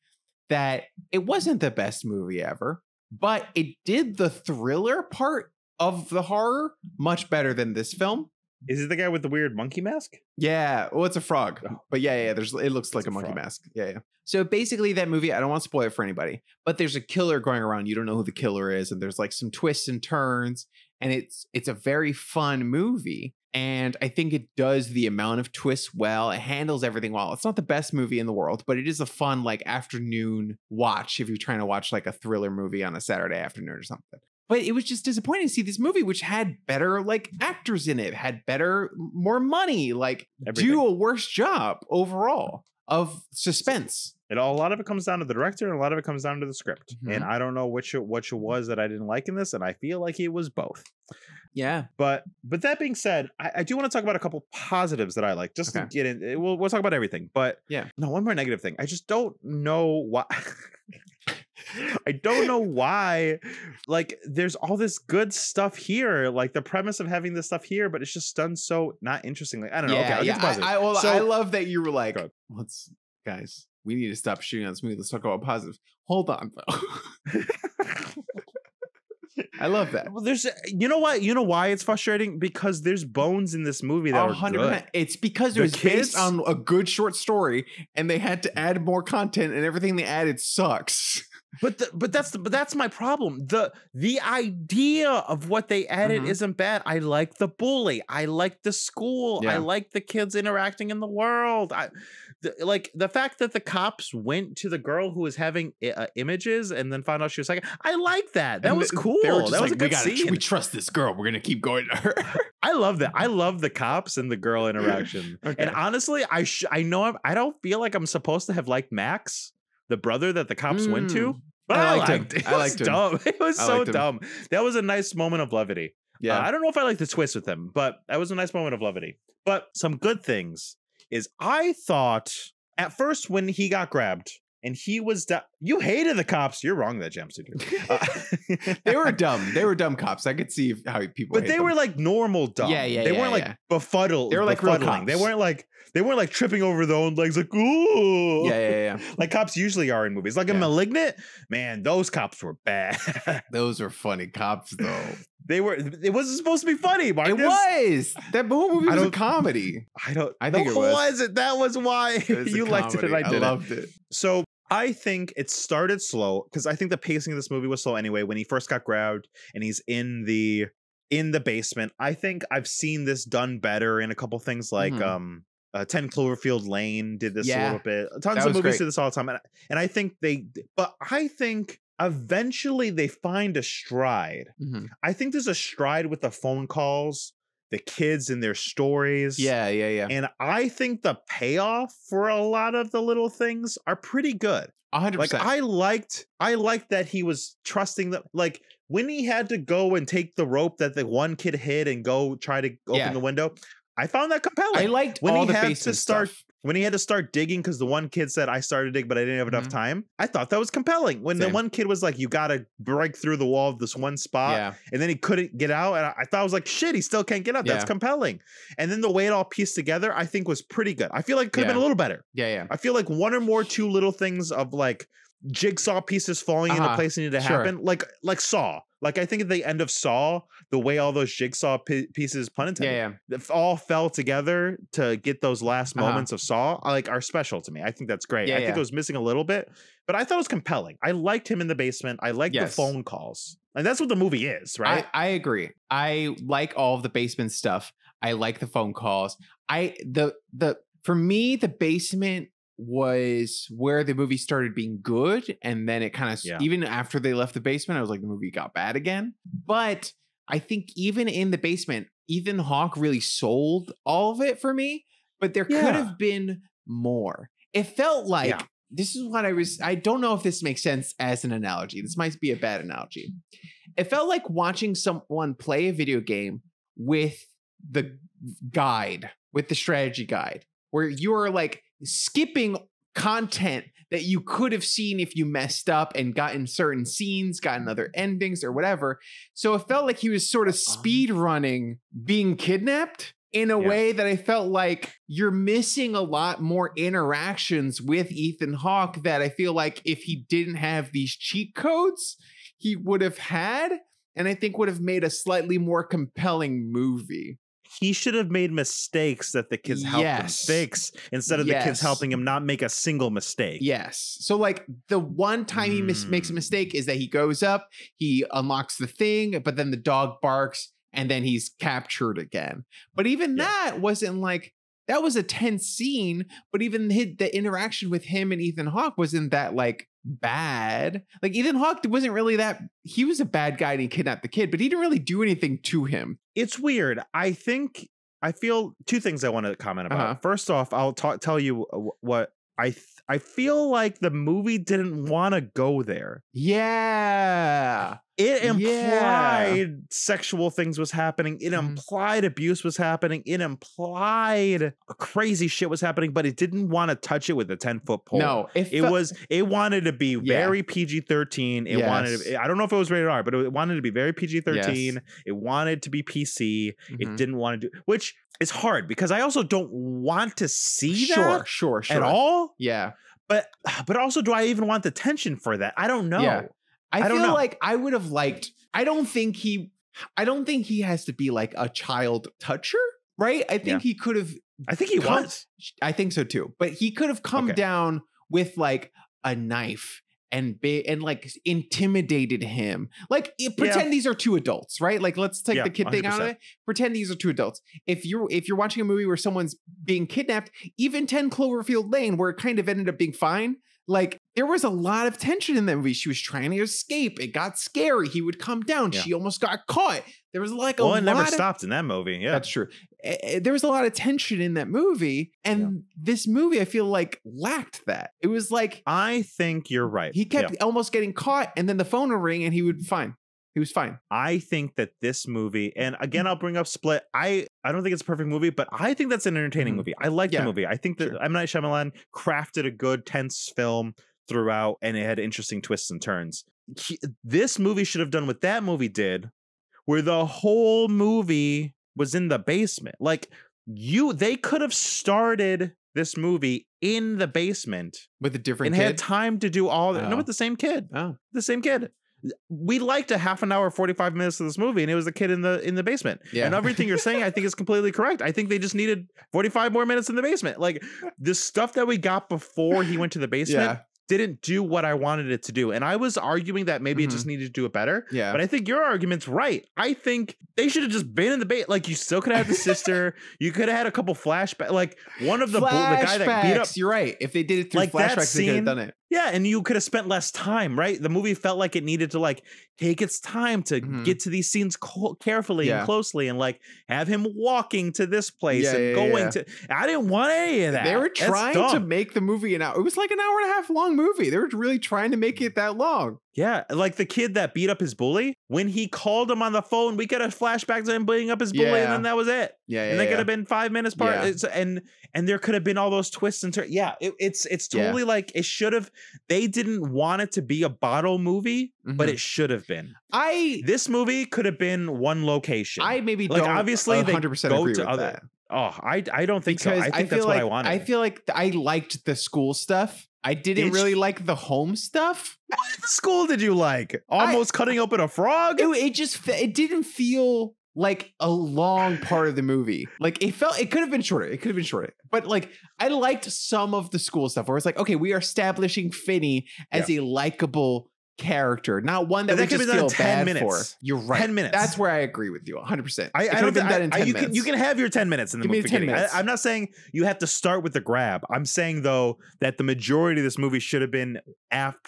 that it wasn't the best movie ever, but it did the thriller part of the horror much better than this film. Is it the guy with the weird monkey mask? Yeah. Well, it's a frog. But yeah. It looks like a monkey mask. Yeah. So basically that movie, I don't want to spoil it for anybody, but there's a killer going around. You don't know who the killer is. And there's like some twists and turns. And it's a very fun movie. And I think it does the amount of twists well. It handles everything well. It's not the best movie in the world, but it is a fun like afternoon watch if you're trying to watch like a thriller movie on a Saturday afternoon or something. But it was just disappointing to see this movie, which had better like actors in it, had better, more money, like do a worse job overall of suspense. A lot of it comes down to the director, and a lot of it comes down to the script. And I don't know which it was that I didn't like in this, and I feel like it was both. Yeah. But that being said, I do want to talk about a couple positives that I like, just to get in. We'll talk about everything. But yeah, no, one more negative thing. I just don't know why. I don't know why, like, there's all this good stuff here, like the premise of having this stuff here, but it's just done so not interestingly. I don't know. Okay, yeah. I love that you were like, guys, we need to stop shooting on this movie. Let's talk about positives. Hold on, though. I love that. Well, there's, you know what? You know why it's frustrating? Because there's bones in this movie that 100%. Are good. It's because it was based on a good short story, and they had to add more content, and everything they added sucks. But that's my problem. The idea of what they added isn't bad. I like the bully. I like the school. Yeah. I like the kids interacting in the world. Like the fact that the cops went to the girl who was having images and then found out she was like, I like that. That was cool. That was a good scene. We trust this girl. We're gonna keep going to her. I love that. I love the cops and the girl interaction. And honestly, I don't feel like I'm supposed to have liked Max, the brother that the cops went to, but I liked him. It was so dumb. That was a nice moment of levity. Yeah. I don't know if I like the twist with him, but that was a nice moment of levity. But some good things is I thought at first when he got grabbed and he was you hated the cops. You're wrong. That James did. They were dumb. They were dumb cops. I could see how people, but they were like normal dumb. Yeah. They weren't like befuddled. They were like real cops. They weren't like tripping over their own legs, like ooh. Yeah. Like cops usually are in movies. Like in Malignant, man, those cops were bad. Those were funny cops, though. They were. It wasn't supposed to be funny, Marcus. It was. That whole movie was a comedy. I think it was. That was why you liked it and I didn't. I loved it. So I think it started slow because I think the pacing of this movie was slow anyway. When he first got grabbed and he's in the basement, I think I've seen this done better in a couple things like 10 Cloverfield Lane did this a little bit. Tons of movies do this all the time. And I think I think eventually they find a stride. I think there's a stride with the phone calls, the kids and their stories. Yeah. And I think the payoff for a lot of the little things are pretty good. 100%. Like I liked that he was trusting them. Like when he had to go and take the rope that the one kid hid and go try to open the window, I found that compelling. I liked when he had to start stuff. When he had to start digging because the one kid said I started digging, but I didn't have enough time. I thought that was compelling. When the one kid was like, "You gotta break through the wall of this one spot," and then he couldn't get out, and I thought I was like, "Shit, he still can't get out." That's compelling. And then the way it all pieced together, I think was pretty good. I feel like it could have been a little better. Yeah. I feel like one or more two little things of like jigsaw pieces falling into place needed to happen, like Saw. Like, I think at the end of Saw, the way all those jigsaw pieces, pun intended, all fell together to get those last moments of Saw, like, are special to me. I think that's great. I think it was missing a little bit, but I thought it was compelling. I liked him in the basement. I liked the phone calls. And that's what the movie is, right? I agree. I like all of the basement stuff. I like the phone calls. For me, the basement was where the movie started being good, and then it kind of even after they left the basement, I was like, the movie got bad again. But I think even in the basement, Ethan Hawke really sold all of it for me, but there could have been more. It felt like this is what I don't know if this makes sense as an analogy. This might be a bad analogy. It felt like watching someone play a video game with the strategy guide, where you are like skipping content that you could have seen if you messed up and gotten certain scenes, gotten other endings or whatever. So it felt like he was sort of speed running being kidnapped in a way that I felt like you're missing a lot more interactions with Ethan Hawke that I feel like if he didn't have these cheat codes, he would have had, and I think would have made a slightly more compelling movie. He should have made mistakes that the kids helped him fix instead of the kids helping him not make a single mistake. Yes. So like the one time he makes a mistake is that he goes up, he unlocks the thing, but then the dog barks and then he's captured again. But even that wasn't like, that was a tense scene, but even the interaction with him and Ethan Hawke wasn't that like bad. Like Ethan Hawke wasn't really that, he was a bad guy and he kidnapped the kid, but he didn't really do anything to him. It's weird. I feel two things I want to comment about. First off, I'll tell you what I feel like the movie didn't want to go there. Yeah. It implied sexual things was happening. It implied abuse was happening. It implied crazy shit was happening, but it didn't want to touch it with a 10-foot pole. No, it wanted to be very PG-13. It wanted to, I don't know if it was rated R, but it wanted to be very PG-13. Yes. It wanted to be PC. It didn't want to do, which is hard because I also don't want to see that at all. Yeah. But also, do I even want the tension for that? I don't know. Yeah. I feel like I would have liked, I don't think he has to be like a child toucher, right? I think he could have, I think he was, I think so too, but he could have come down with like a knife and like intimidated him. Like pretend these are two adults, right? Like let's take the kid 100%. Thing out of it. Pretend these are two adults. If you're watching a movie where someone's being kidnapped, even 10 Cloverfield Lane, where it kind of ended up being fine, like there was a lot of tension in that movie. She was trying to escape. It got scary. He would come down. Yeah. She almost got caught. There was like a lot. Well, it never stopped in that movie. Yeah, that's true. There was a lot of tension in that movie. And this movie, I feel like, lacked that. It was like, I think you're right. He kept almost getting caught, and then the phone would ring and he was fine. I think that this movie, and again, I'll bring up Split. I don't think it's a perfect movie, but I think that's an entertaining movie. I like the movie. I think that M. Night Shyamalan crafted a good, tense film throughout, and it had interesting twists and turns. This movie should have done what that movie did, where the whole movie was in the basement. Like they could have started this movie in the basement with a different kid. Had time to do all that. No, with the same kid. Oh, the same kid. We liked a half an hour, 45 minutes of this movie, and it was the kid in the basement. Yeah. And everything you're saying, I think is completely correct. I think they just needed 45 more minutes in the basement. Like the stuff that we got before he went to the basement didn't do what I wanted it to do. And I was arguing that maybe it just needed to do it better. Yeah. But I think your argument's right. I think they should have just been in the basement. Like you still could have the sister. You could have had a couple flashbacks. Like one of the guy that beat up. You're right. If they did it through like flashbacks, they could have done it. Yeah, and you could have spent less time, right? The movie felt like it needed to like take its time to get to these scenes carefully and closely, and like have him walking to this place and going to. I didn't want any of that. They were trying to make the movie an hour. It was like an hour and a half long movie. They were really trying to make it that long. Yeah, like the kid that beat up his bully, when he called him on the phone, we got a flashback to him beating up his bully, and then that was it. And that could have been 5 minutes apart, and there could have been all those twists and turns. Yeah, it's totally like it should have. They didn't want it to be a bottle movie, but it should have been. This movie could have been one location. I maybe like don't obviously 100% they go agree to with other. That. Oh, I don't think because so. I think that's what I wanted. I feel like I liked the school stuff. I didn't really like the home stuff. What school did you like? Almost cutting open a frog? It just, it didn't feel like a long part of the movie. Like it felt, it could have been shorter. It could have been shorter. But like, I liked some of the school stuff where it's like, okay, we are establishing Finney as a likable character, not one that we just feel bad for. You're right. 10 minutes. That's where I agree with you 100%. I don't think that in 10 minutes. You can have your 10 minutes in the movie. I'm not saying you have to start with the grab. I'm saying though that the majority of this movie should have been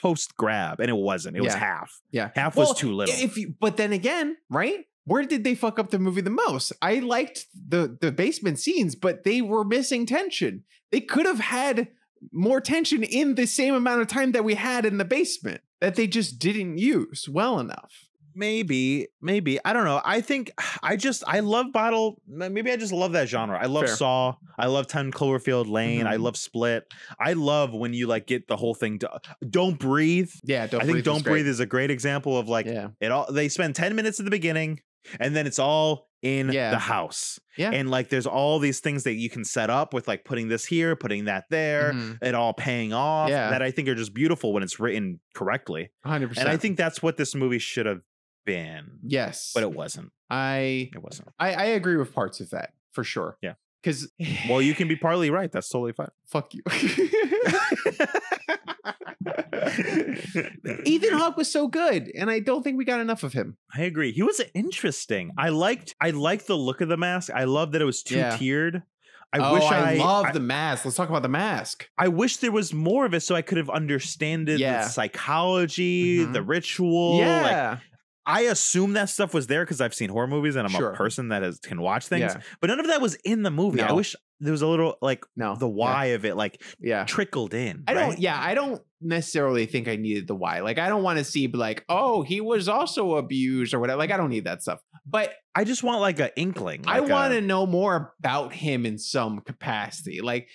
post grab, and it wasn't. It was half. Yeah, half was too little. But then again, right? Where did they fuck up the movie the most? I liked the basement scenes, but they were missing tension. They could have had more tension in the same amount of time that we had in the basement that they just didn't use well enough. Maybe. I don't know. I think I love bottle. Maybe I just love that genre. I love Saw. I love 10 Cloverfield Lane. I love Split. I love when you like get the whole thing. Don't Breathe. Yeah. I think Don't Breathe is a great example of like it all. They spend 10 minutes at the beginning and then it's all in the house. Yeah. And like there's all these things that you can set up with like putting this here, putting that there, it all paying off. Yeah. That I think are just beautiful when it's written correctly. 100%. And I think that's what this movie should have been. Yes. But it wasn't. I agree with parts of that for sure. Yeah. Because well, you can be partly right. That's totally fine. Fuck you. Ethan Hawke was so good, and I don't think we got enough of him. I agree. He was interesting. I liked the look of the mask. I love that it was two-tiered. I love the mask. Let's talk about the mask. I wish there was more of it so I could have understood the psychology, the ritual. Yeah. Like, I assume that stuff was there because I've seen horror movies and I'm a person that can watch things. Yeah. But none of that was in the movie. No. I wish there was a little the why of it trickled in. I don't necessarily think I needed the why. Like I don't want to see like, oh, he was also abused or whatever. Like I don't need that stuff. But I just want like an inkling. Like I want to know more about him in some capacity. Like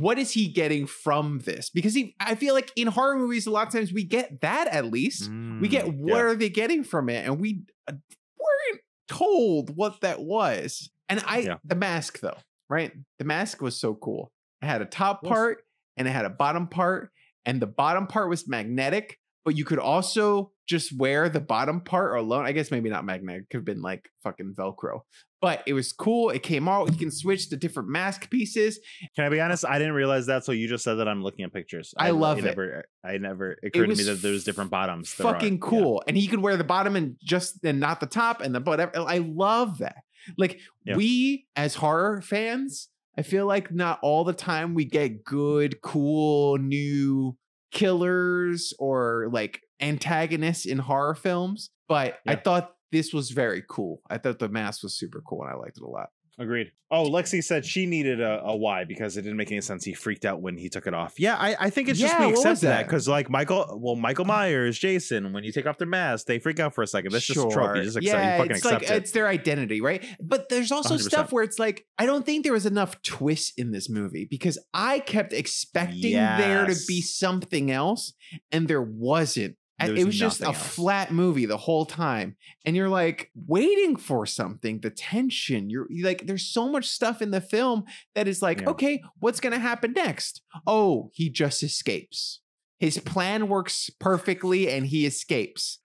what is he getting from this? Because I feel like in horror movies, a lot of times we get that at least. We get what are they getting from it? And we weren't told what that was. And the mask though, right? The mask was so cool. It had a top part and it had a bottom part. And the bottom part was magnetic, but you could also just wear the bottom part alone. I guess maybe not magnetic. Could have been like fucking Velcro. But it was cool. It came out. You can switch the different mask pieces. Can I be honest? I didn't realize that. So you just said that. I'm looking at pictures. I love it. It occurred to me that there's different bottoms. Fucking cool. Yeah. And he could wear the bottom and not the top and the whatever. I love that. Like we as horror fans, I feel like not all the time we get good, cool, new killers or like antagonists in horror films. But I thought this was very cool. I thought the mask was super cool and I liked it a lot. Agreed. Oh, Lexi said she needed a why because it didn't make any sense. He freaked out when he took it off. Yeah, I think it's just we accept that because like Michael Myers, Jason, when you take off their mask, they freak out for a second. That's just a trope. You just accept it. It's their identity, right? But there's also 100%. Stuff where it's like, I don't think there was enough twist in this movie because I kept expecting there to be something else and there wasn't. It was just a flat movie the whole time. And you're like waiting for something, the tension. You're like, there's so much stuff in the film that is like, okay, what's going to happen next? Oh, he just escapes. His plan works perfectly and he escapes.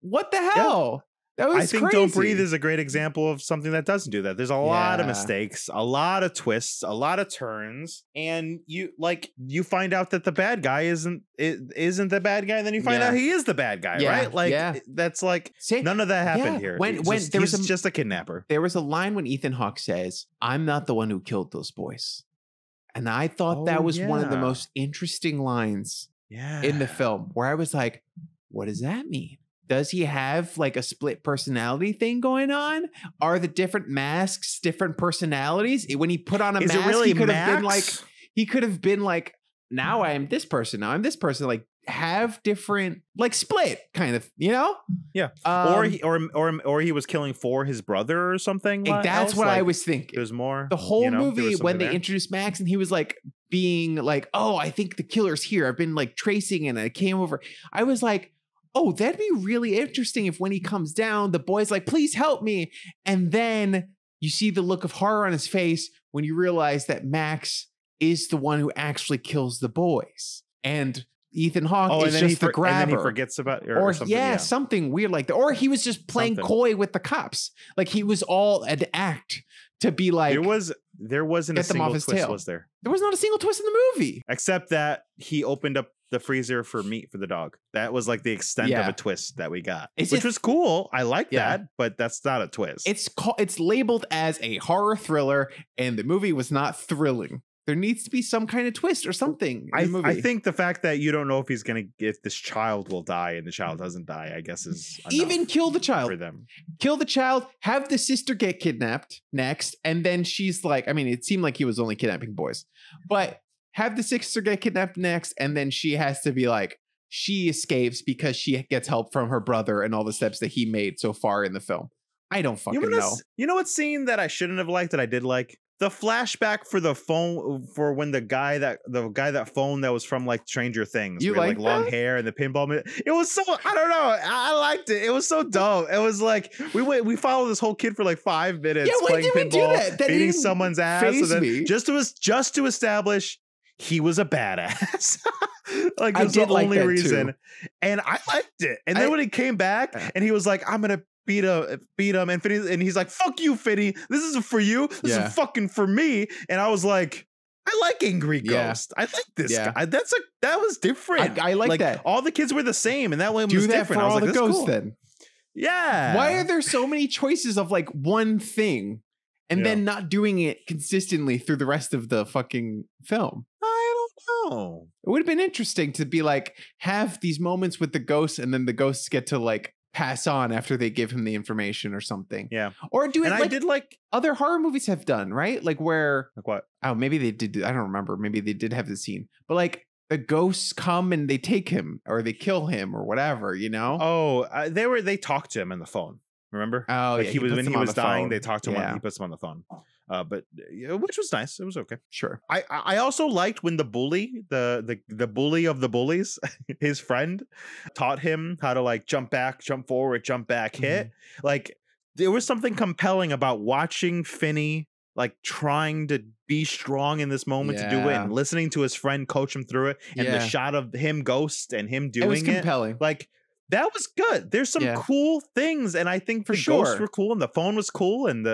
What the hell? That was crazy. I think Don't Breathe is a great example of something that doesn't do that. There's a lot of mistakes, a lot of twists, a lot of turns, and you find out that the bad guy isn't the bad guy, and then you find out he is the bad guy, right? Like that's like none of that happened here. He's just a kidnapper. There was a line when Ethan Hawke says, "I'm not the one who killed those boys," and I thought that was one of the most interesting lines in the film, where I was like, "What does that mean?" Does he have like a split personality thing going on? Are the different masks different personalities? When he put on a mask, really he could have been like, now I am this person. Now I'm this person. Like have different, like Split kind of, you know? Yeah. Or he was killing for his brother or something. That's what I was thinking. There's more. The whole movie when they introduced Max and he was like being like, oh, I think the killer's here. I've been like tracing and I came over. I was like, oh, that'd be really interesting if when he comes down, the boy's like, please help me. And then you see the look of horror on his face when you realize that Max is the one who actually kills the boys. and Ethan Hawke is just the grabber. And then he forgets about or something. Yeah, something weird like that. Or he was just playing coy with the cops. Like he was all an act to be like. There wasn't a single twist, was there? There was not a single twist in the movie. Except that he opened up the freezer for meat for the dog. That was like the extent of a twist that we got, which was cool. I like that, but that's not a twist. It's labeled as a horror thriller, and the movie was not thrilling. There needs to be some kind of twist or something in the movie. I think the fact that you don't know if if this child will die and the child doesn't die, I guess is enough. Even kill the child for them. Kill the child. Have the sister get kidnapped next, and then she's like, I mean, it seemed like he was only kidnapping boys, but have the sister get kidnapped next, and then she has to be like, she escapes because she gets help from her brother and all the steps that he made so far in the film. I don't fucking know. You know what scene that I shouldn't have liked that I did like? The flashback for the phone, for when the guy that phoned, that was from like Stranger Things. You like long hair and the pinball. It was so, I don't know. I liked it. It was so dumb. It was like we followed this whole kid for like 5 minutes. Yeah, playing pinball, That beating someone's ass, and then just to establish he was a badass. Like that's the only reason. Too. And I liked it. And then when he came back and he was like, I'm gonna beat him, and Fitty, and he's like, fuck you, Fitty, this isn't for you, this is fucking for me. And I was like, I like Angry Ghost. I like this guy. That was different. I like that all the kids were the same, and that one was different. I was like, the ghosts cool. Then why are there so many choices of like one thing and then not doing it consistently through the rest of the fucking film? I don't know, it would have been interesting to be like, have these moments with the ghosts, and then the ghosts get to like pass on after they give him the information or something. Yeah. Or do it like, I did like other horror movies have done, right? Like where, like what? Oh, maybe they did. I don't remember. Maybe they did have the scene, but like the ghosts come and they take him or they kill him or whatever, you know? Oh, they talked to him on the phone. Remember? Oh, like yeah. When he was dying, they talked to him. He puts him on the phone. But which was nice. It was okay. Sure. I also liked when the bully, the bully of the bullies, his friend taught him how to like jump back, jump forward, jump back, hit. Like there was something compelling about watching Finney like trying to be strong in this moment to do it, and listening to his friend coach him through it, and the shot of him ghost and him doing it. Was compelling. Like that was good. There's some cool things, and I think for sure ghosts were cool, and the phone was cool, and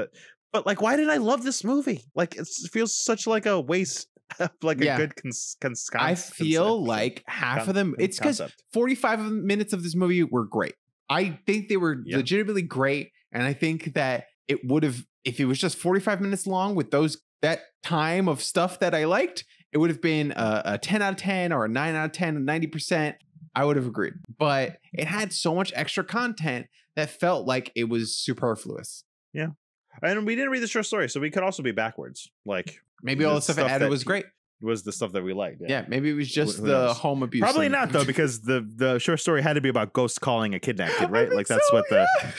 but like, why did I love this movie? Like, it feels such like a waste of like a good I feel like half of them. It's because 45 minutes of this movie were great. I think they were legitimately great. And I think that it would have, if it was just 45 minutes long with that time of stuff that I liked, it would have been a 10 out of 10 or a 9 out of 10, 90%. I would have agreed. But it had so much extra content that felt like it was superfluous. Yeah. And we didn't read the short story, so we could also be backwards. Like maybe all the stuff it added was great. Was the stuff that we liked. Yeah, maybe it was just who knows? Home abuse. Probably not though, because the short story had to be about ghost calling a kidnapped kid, right? Like that's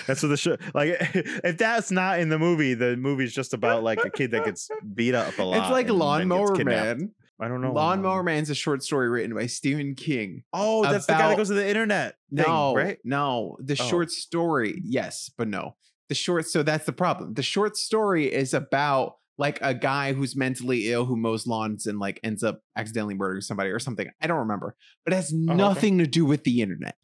that's what the show. Like if that's not in the movie's just about like a kid that gets beat up a lot. It's like Lawnmower Man. I don't know. Lawnmower Man's a short story written by Stephen King. Oh, that's the guy that goes to the internet. No, right? No, the short story. Yes, but no. So that's the problem. The short story is about like a guy who's mentally ill who mows lawns and like ends up accidentally murdering somebody or something. I don't remember, but it has nothing to do with the internet.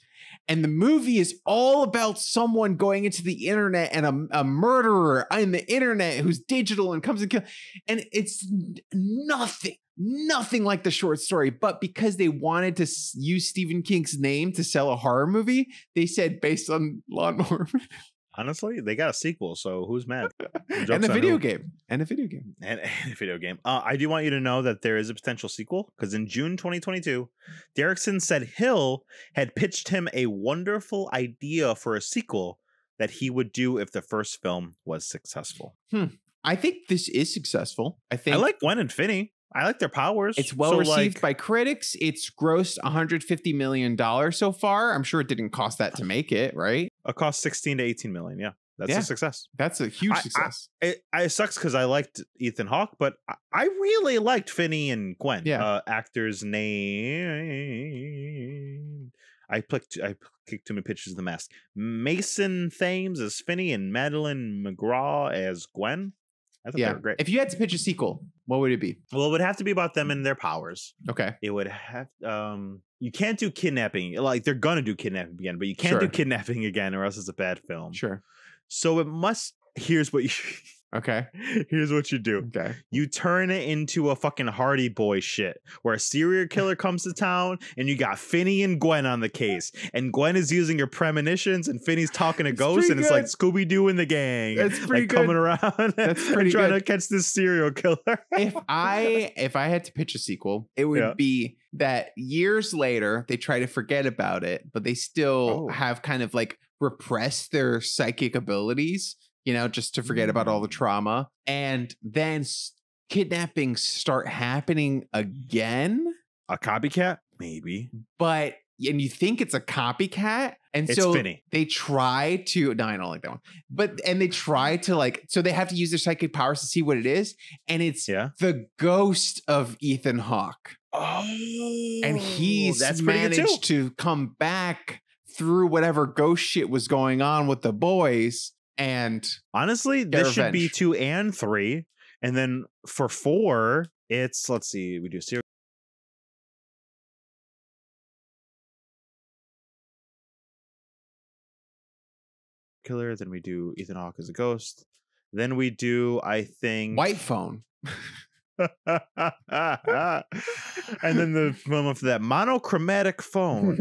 And the movie is all about someone going into the internet and a murderer on the internet who's digital and comes and kills. And it's nothing like the short story, but because they wanted to use Stephen King's name to sell a horror movie, they said based on Lawnmower. Honestly, they got a sequel, so who's mad? And a video game. I do want you to know that there is a potential sequel, because in June 2022, Derrickson said Hill had pitched him a wonderful idea for a sequel that he would do if the first film was successful. I think this is successful. I like Gwen and Finney. I like their powers. It's well received by critics. It's grossed $150 million so far. I'm sure it didn't cost that to make it, right? It cost 16 to 18 million. Yeah, that's a success. That's a huge success. It sucks because I liked Ethan Hawke, but I really liked Finney and Gwen. Yeah. Actor's name. I kicked too many pictures of the mask. Mason Thames as Finney and Madeline McGraw as Gwen. I thought they were great. If you had to pitch a sequel, what would it be? Well, it would have to be about them and their powers. Okay. It would have you can't do kidnapping. Like, they're going to do kidnapping again, but you can't do kidnapping again or else it's a bad film. Sure. So it must... Here's what you... Okay. Here's what you do. Okay. You turn it into a fucking Hardy Boy shit where a serial killer comes to town and you got Finny and Gwen on the case. And Gwen is using her premonitions and Finny's talking to ghosts and it's like Scooby-Doo and the gang. That's pretty good. Coming around and trying to catch this serial killer. If I had to pitch a sequel, it would be that years later they try to forget about it, but they still have kind of like repressed their psychic abilities. You know, just to forget about all the trauma. And then kidnappings start happening again. A copycat? Maybe. But, and you think it's a copycat. And it's so Finny. They try to, no, I don't like that one. But, and they try to like, so they have to use their psychic powers to see what it is. And it's the ghost of Ethan Hawke. Oh. And he's managed to come back through whatever ghost shit was going on with the boys. And honestly, this should be 2 and 3. And then for 4, it's, let's see, we do series. Killer. Then we do Ethan Hawke as a ghost. Then we do, I think, White Phone. And then the moment for that monochromatic phone,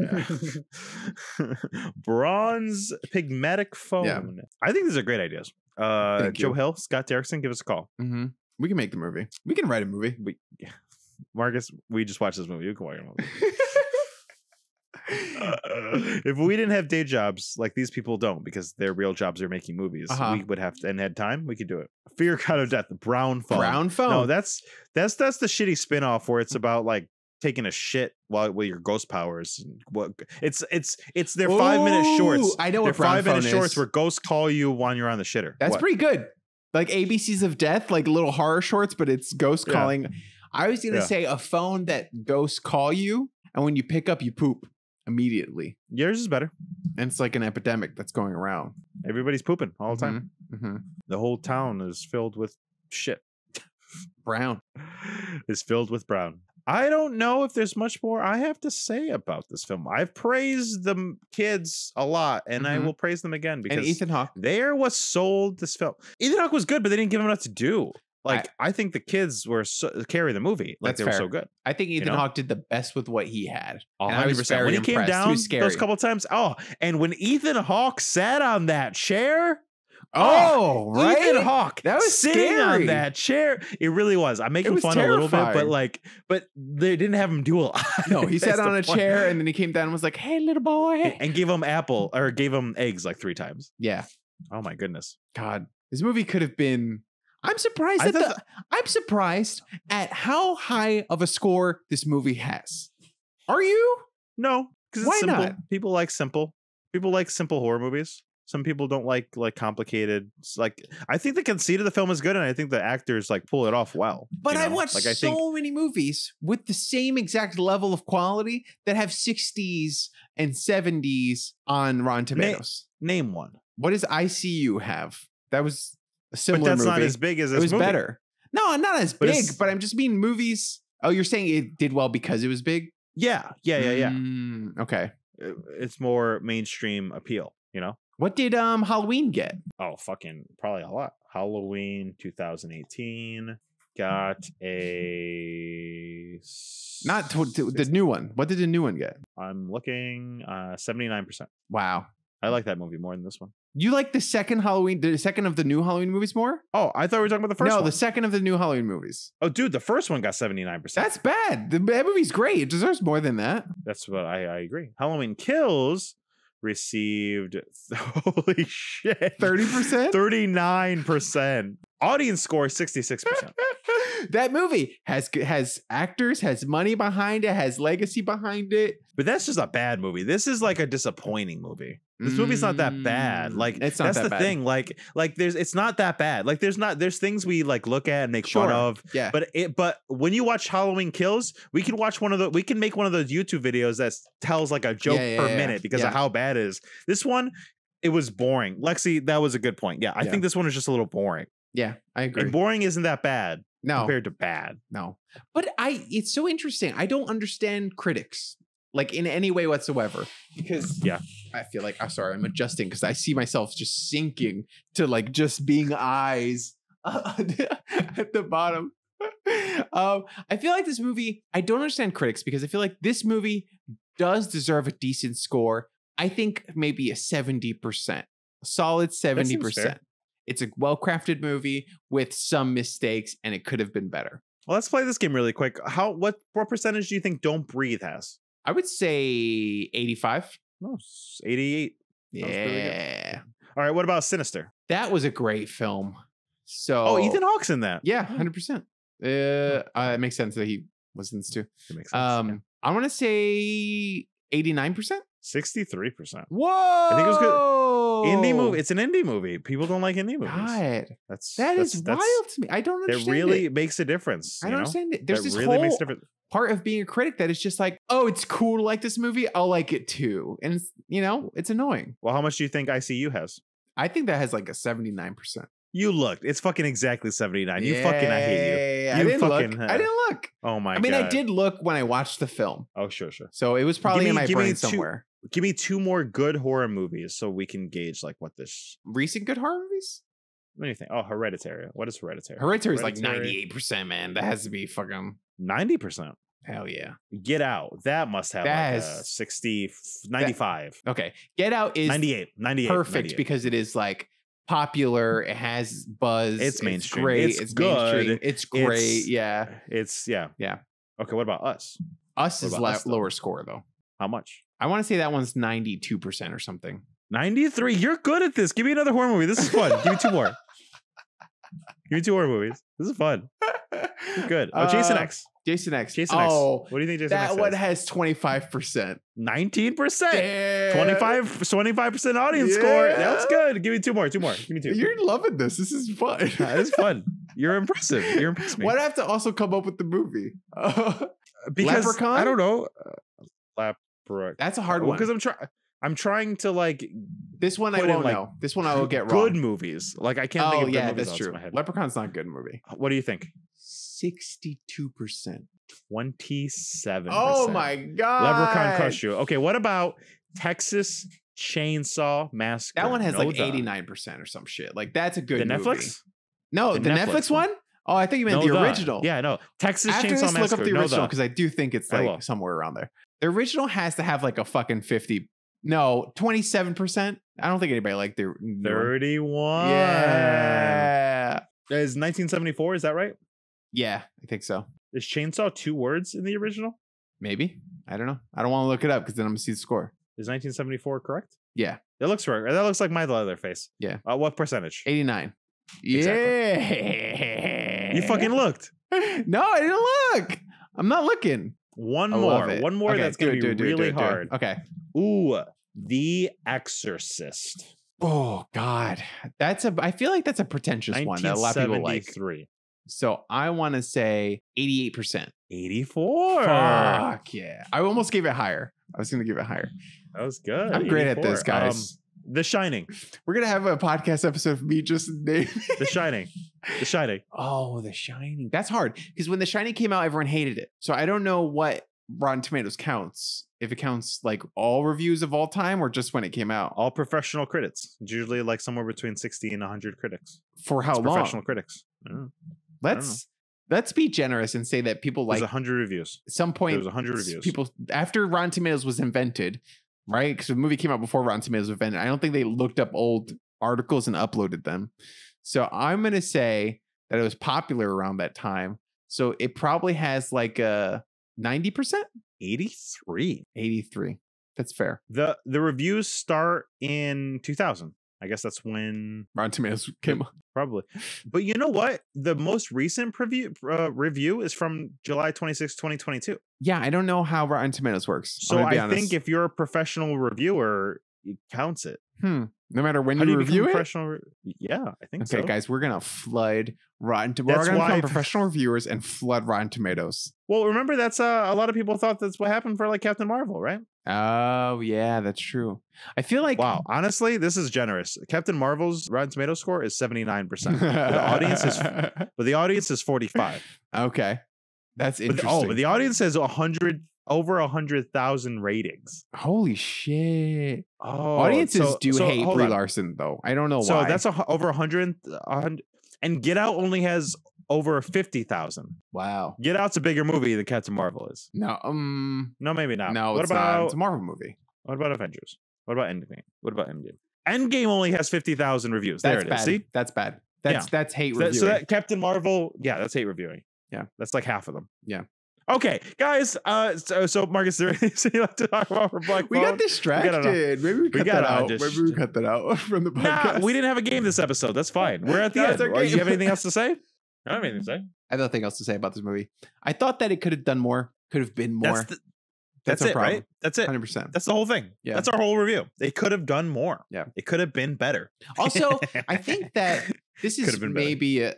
bronze pygmatic phone. I think these are great ideas. Joe Hill, Scott Derrickson, give us a call. We can make the movie. We can write a movie. Marcus, we just watched this movie. You can watch a movie. If we didn't have day jobs like these people don't, because their real jobs are making movies, we would have to, and had time, we could do it. Fear God of Death, the Brown Phone. Brown Phone. No, that's the shitty spinoff where it's about like taking a shit while with your ghost powers. What it's their 5-minute shorts. I know what Brown Phone is. Their 5-minute shorts where ghosts call you while you're on the shitter. That's pretty good. Like ABCs of Death, like little horror shorts, but it's ghost calling. I was gonna say a phone that ghosts call you, and when you pick up, you poop. Immediately. Yours is better. And it's like an epidemic that's going around. Everybody's pooping all the time. The whole town is filled with shit. Brown is filled with brown. I don't know if there's much more I have to say about this film. I've praised the kids a lot, and I will praise them again because and Ethan Hawke. There was sold this film. Ethan Hawke was good, but they didn't give him enough to do. Like I think the kids were carry the movie. Like they were so good. I think Ethan Hawke did the best with what he had. 100%. When he came down those couple times. Oh, and when Ethan Hawke sat on that chair. Oh, right. Ethan Hawke. That was sitting on that chair. It really was. I'm making fun a little bit, but like, but they didn't have him do a lot. No, he sat on a chair and then he came down and was like, "Hey, little boy," and gave him apple or gave him eggs like 3 times. Yeah. Oh my goodness. God, this movie could have been. I'm surprised at how high of a score this movie has. Are you? No, because it's simple. Not? People like simple. People like simple horror movies. Some people don't like complicated. Like I think the conceit of the film is good, and I think the actors like pull it off well. But I watched like, so many movies with the same exact level of quality that have 60s and 70s on Rotten Tomatoes. Name one. What does ICU have? That was. But that's movie. Not as big as this it was movie. Better. No, not as big, but I'm just mean movies. Oh, you're saying it did well because it was big? Yeah. Okay. It's more mainstream appeal, you know? What did Halloween get? Oh, fucking probably a lot. Halloween 2018 got a... Not the new one. What did the new one get? I'm looking 79%. Wow. I like that movie more than this one. You like the second Halloween, the second of the new Halloween movies more? Oh, I thought we were talking about the first one. No, the second of the new Halloween movies. Oh, dude, the first one got 79%. That's bad. That movie's great. It deserves more than that. That's what I agree. Halloween Kills received, holy shit. 30%? 39%. Audience score, 66%. That movie has actors, has money behind it, has legacy behind it. But that's just a bad movie. This is like a disappointing movie. This movie's not that bad. Like it's not that's the bad. Thing. Like there's it's not that bad. Like there's things we like look at and make fun of. Yeah. But when you watch Halloween Kills, we can watch we can make one of those YouTube videos that tells like a joke per minute because of how bad it is. This one, it was boring. Lexi, that was a good point. Yeah, I think this one is just a little boring. Yeah, I agree. And boring isn't that bad. No. Compared to bad. No. But it's so interesting. I don't understand critics, like, in any way whatsoever. Because yeah, I feel like, I'm sorry, I'm adjusting because I see myself just sinking to, like, just being eyes at the bottom. I feel like this movie, I don't understand critics, because I feel like this movie does deserve a decent score. I think maybe a 70%. Solid 70%. It's a well-crafted movie with some mistakes, and it could have been better. Well, let's play this game really quick. What percentage do you think Don't Breathe has? I would say 85. No, 88. Yeah. All right. What about Sinister? That was a great film. So. Oh, Ethan Hawke's in that. Yeah, 100%. It makes sense that he was in this too. It makes sense. I want to say 89%. 63%. Whoa! I think it was good. Indie movie. It's an indie movie. People don't like indie movies. God, that's wild to me. I don't understand. It really makes a difference. I don't understand it. There's this whole part of being a critic that is just like, oh, it's cool to like this movie. I'll like it too, and it's, you know, it's annoying. Well, how much do you think ICU has? I think that has like a 79%. You looked. It's fucking exactly 79. You fucking, I hate you. I didn't look. Oh my god. I mean, I did look when I watched the film. Oh, sure. So it was probably in my brain somewhere. Give me two more good horror movies so we can gauge like what this recent good horror movies. What do you think? Oh, Hereditary. What is Hereditary? Hereditary is like 98%, man. That has to be fucking 90%. Hell yeah. Get Out. That must have like a 95. Okay. Get Out is 98. Perfect, 98. Because it is like popular. It has buzz. It's mainstream. Great. It's good. Mainstream. It's great. Yeah. Okay. What about Us? Us is lower score though. How much? I want to say that one's 92% or something. 93? You're good at this. Give me another horror movie. This is fun. Give me two more. Give me two horror movies. This is fun. Good. Oh, Jason X. Jason X. Oh, what do you think Jason X has? That one has 25%. 19%? Damn. 25% audience score. That's good. Give me two more. Give me two. You're loving this. This is fun. It's fun. You're impressive. You're impressing me. Why'd I have to also come up with the movie? Because Leprechaun? I don't know. That's a hard one because I'm trying to like this one. I won't know. This one I will get wrong. Good movies, like I can't think of good movies. That's true. My head. Leprechaun's not a good movie. What do you think? 62%. 27%. Oh my god! Leprechaun crushed you. Okay, what about Texas Chainsaw Massacre? That one has like 89% or some shit. Like that's a good. The Netflix? Movie. No, the Netflix one. Oh, I think you meant the original. Yeah, no. Texas Chainsaw Massacre. After this, look up the original because I do think it's like somewhere around there. The original has to have like a fucking 27%. I don't think anybody liked the 31. Yeah. Is 1974, is that right? Yeah, I think so. Is chainsaw two words in the original? Maybe. I don't know. I don't want to look it up because then I'm going to see the score. Is 1974 correct? Yeah. It looks right. That looks like my Leatherface. Yeah. What percentage? 89. Exactly. Yeah. You fucking looked. No, I didn't look. I'm not looking. One more. Okay, that's going to be really hard. Okay. Ooh, The Exorcist. Oh God, I feel like that's a pretentious one that a lot of people like. So I want to say 88%. 84. Fuck yeah! I almost gave it higher. I was going to give it higher. That was good. I'm great at this, guys. The Shining. We're gonna have a podcast episode of me just naming The Shining. The Shining. Oh, The Shining. That's hard because when The Shining came out, everyone hated it. So I don't know what Rotten Tomatoes counts. If it counts like all reviews of all time or just when it came out. All professional critics. It's usually like somewhere between 60 and 100 critics. For how long? Professional critics. Let's be generous and say that people like 100 reviews. At some point, there was 100 reviews. People after Rotten Tomatoes was invented. Right, because the movie came out before Rotten Tomatoes was invented. I don't think they looked up old articles and uploaded them. So I'm going to say that it was popular around that time. So it probably has like a 90%? 83. That's fair. The reviews start in 2000. I guess that's when Rotten Tomatoes came up. Probably. But you know what? The most recent review is from July 26, 2022. Yeah, I don't know how Rotten Tomatoes works. So I think if you're a professional reviewer, it counts it. No matter when you review it? Yeah, I think so. Okay, guys, we're going to flood Rotten Tomatoes. We're going to become professional reviewers and flood Rotten Tomatoes. Well, remember, that's a lot of people thought that's what happened for like Captain Marvel, right? Oh, yeah, that's true. I feel like... Wow, honestly, this is generous. Captain Marvel's Rotten Tomatoes score is 79%. But the audience is 45. Okay. That's interesting. But the audience has 100... over 100,000 ratings. Holy shit. Oh, audiences hate Brie Larson, though. I don't know why. So that's over 100. And Get Out only has over 50,000. Wow. Get Out's a bigger movie than Captain Marvel is. No. No, maybe not. No, what about, it's a Marvel movie. What about Avengers? What about Endgame? What about Endgame? Endgame only has 50,000 reviews. That's there it bad. Is. See? That's bad. That's hate reviewing. So that Captain Marvel, yeah, that's hate reviewing. Yeah. That's like half of them. Yeah. Okay, guys. So Marcus, there is anything you like to talk about for Black Phone? We got distracted. Maybe we cut that out. Maybe we cut that out from the podcast. Nah, we didn't have a game this episode. That's fine. We're at the end. Do you have anything else to say? I don't have anything to say. I have nothing else to say about this movie. I thought that it could have done more. Could have been more. That's it, right? That's it. 100%. That's the whole thing. Yeah. That's our whole review. They could have done more. Yeah. It could have been better. Also, I think that this is maybe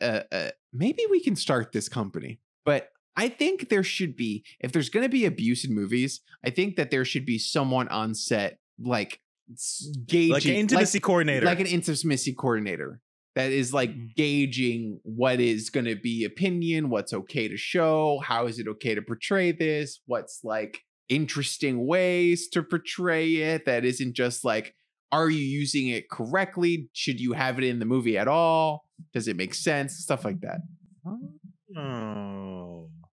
maybe we can start this company, but. I think there should be, if there's going to be abuse in movies, I think that there should be someone on set, like gauging, like an intimacy coordinator, like an intimacy coordinator that is like gauging what is going to be opinion, what's okay to show, how is it okay to portray this, what's like interesting ways to portray it that isn't just like, are you using it correctly? Should you have it in the movie at all? Does it make sense? Stuff like that. Oh.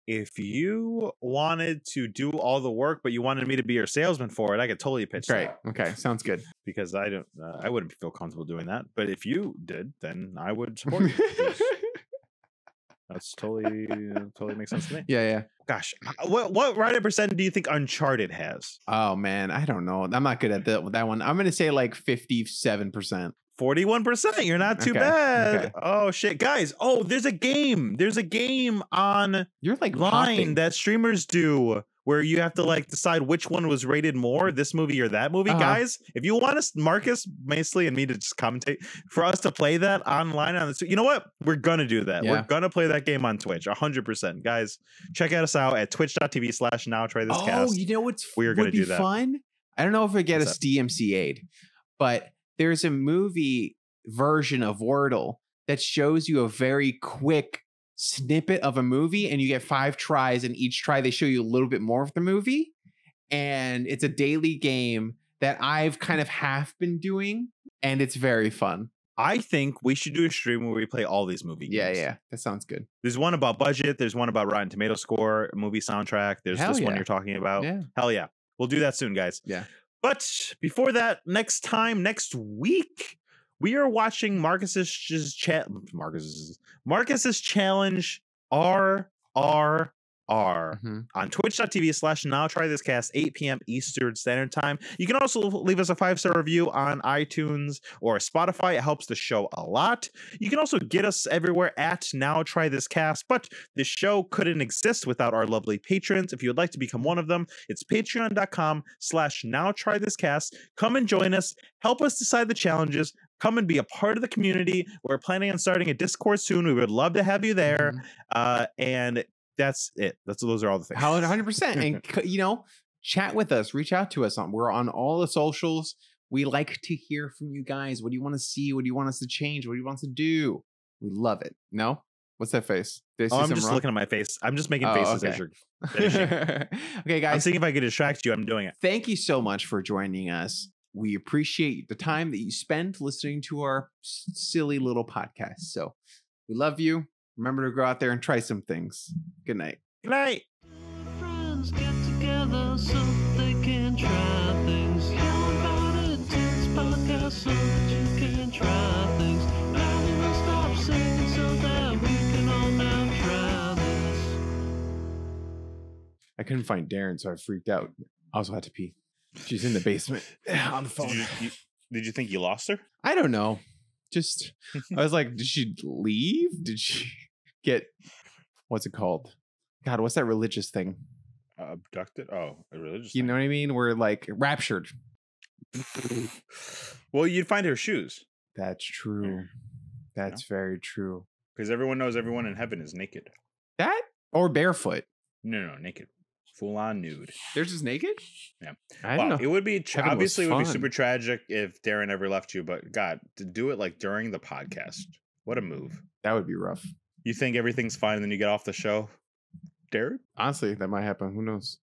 If you wanted to do all the work, but you wanted me to be your salesman for it, I could totally pitch that. Right. Okay. Sounds good. Because I don't, I wouldn't feel comfortable doing that. But if you did, then I would support you. That's totally makes sense to me. Yeah. Gosh, what writer percent do you think Uncharted has? Oh man, I don't know. I'm not good at that one. I'm gonna say like 57%. 41%. You're not too bad. Okay. Oh shit, guys! Oh, there's a game. There's a game on you're like line popping. That streamers do where you have to like decide which one was rated more, this movie or that movie. Guys, if you want us, Marcus, Masley, and me to just commentate for us to play that online on the, you know what? We're gonna do that. Yeah. We're gonna play that game on Twitch. 100%, guys. Check us out at twitch.tv/nowtrythiscast. Oh, you know what's we're gonna do that. Fun. I don't know if we get us DMCA'd, but. There's a movie version of Wordle that shows you a very quick snippet of a movie and you get 5 tries and each try they show you a little bit more of the movie. And it's a daily game that I've kind of half been doing and it's very fun. I think we should do a stream where we play all these movie games. Yeah. That sounds good. There's one about budget. There's one about Rotten Tomato score, movie soundtrack. There's this one you're talking about. Yeah. Hell yeah. We'll do that soon, guys. Yeah. But before that, next week, we are watching Marcus's challenge RRR on twitch.tv/nowtrythiscast, 8 p.m. Eastern Standard Time. You can also leave us a 5-star review on iTunes or Spotify. It helps the show a lot. You can also get us everywhere at Now Try This Cast, but the show couldn't exist without our lovely patrons. If you would like to become one of them, it's patreon.com/nowtrythiscast. Come and join us. Help us decide the challenges. Come and be a part of the community. We're planning on starting a Discord soon. We would love to have you there. And that's it. Those are all the things. 100%. And, you know, chat with us. Reach out to us. We're on all the socials. We like to hear from you guys. What do you want to see? What do you want us to change? What do you want us to do? We love it. No? What's that face? I'm just looking at my face. I'm just making faces. Okay. Okay, guys. I'm seeing if I can distract you. I'm doing it. Thank you so much for joining us. We appreciate the time that you spend listening to our silly little podcast. So we love you. Remember to go out there and try some things. Good night. Good night. Friends get together so they can try things. How about a tense podcast so that you can try things? Now we will stop singing so that we can all now try this. I couldn't find Darren, so I freaked out. I also had to pee. She's in the basement on the phone. Did you think you lost her? I don't know. Just, I was like, did she leave? Did she get, what's it called? God, what's that religious thing? Abducted? Oh, a religious thing. You know what I mean? We're like raptured. Well, you'd find her shoes. That's true. Yeah. That's very true. Because everyone knows everyone in heaven is naked. That? Or barefoot? No, naked. full on nude. They're just naked. Yeah, I don't know. It would be obviously it would be super tragic if Darren ever left you, but God, to do it like during the podcast, what a move. That would be rough. You think everything's fine, and then you get off the show, Darren? Honestly, that might happen. Who knows?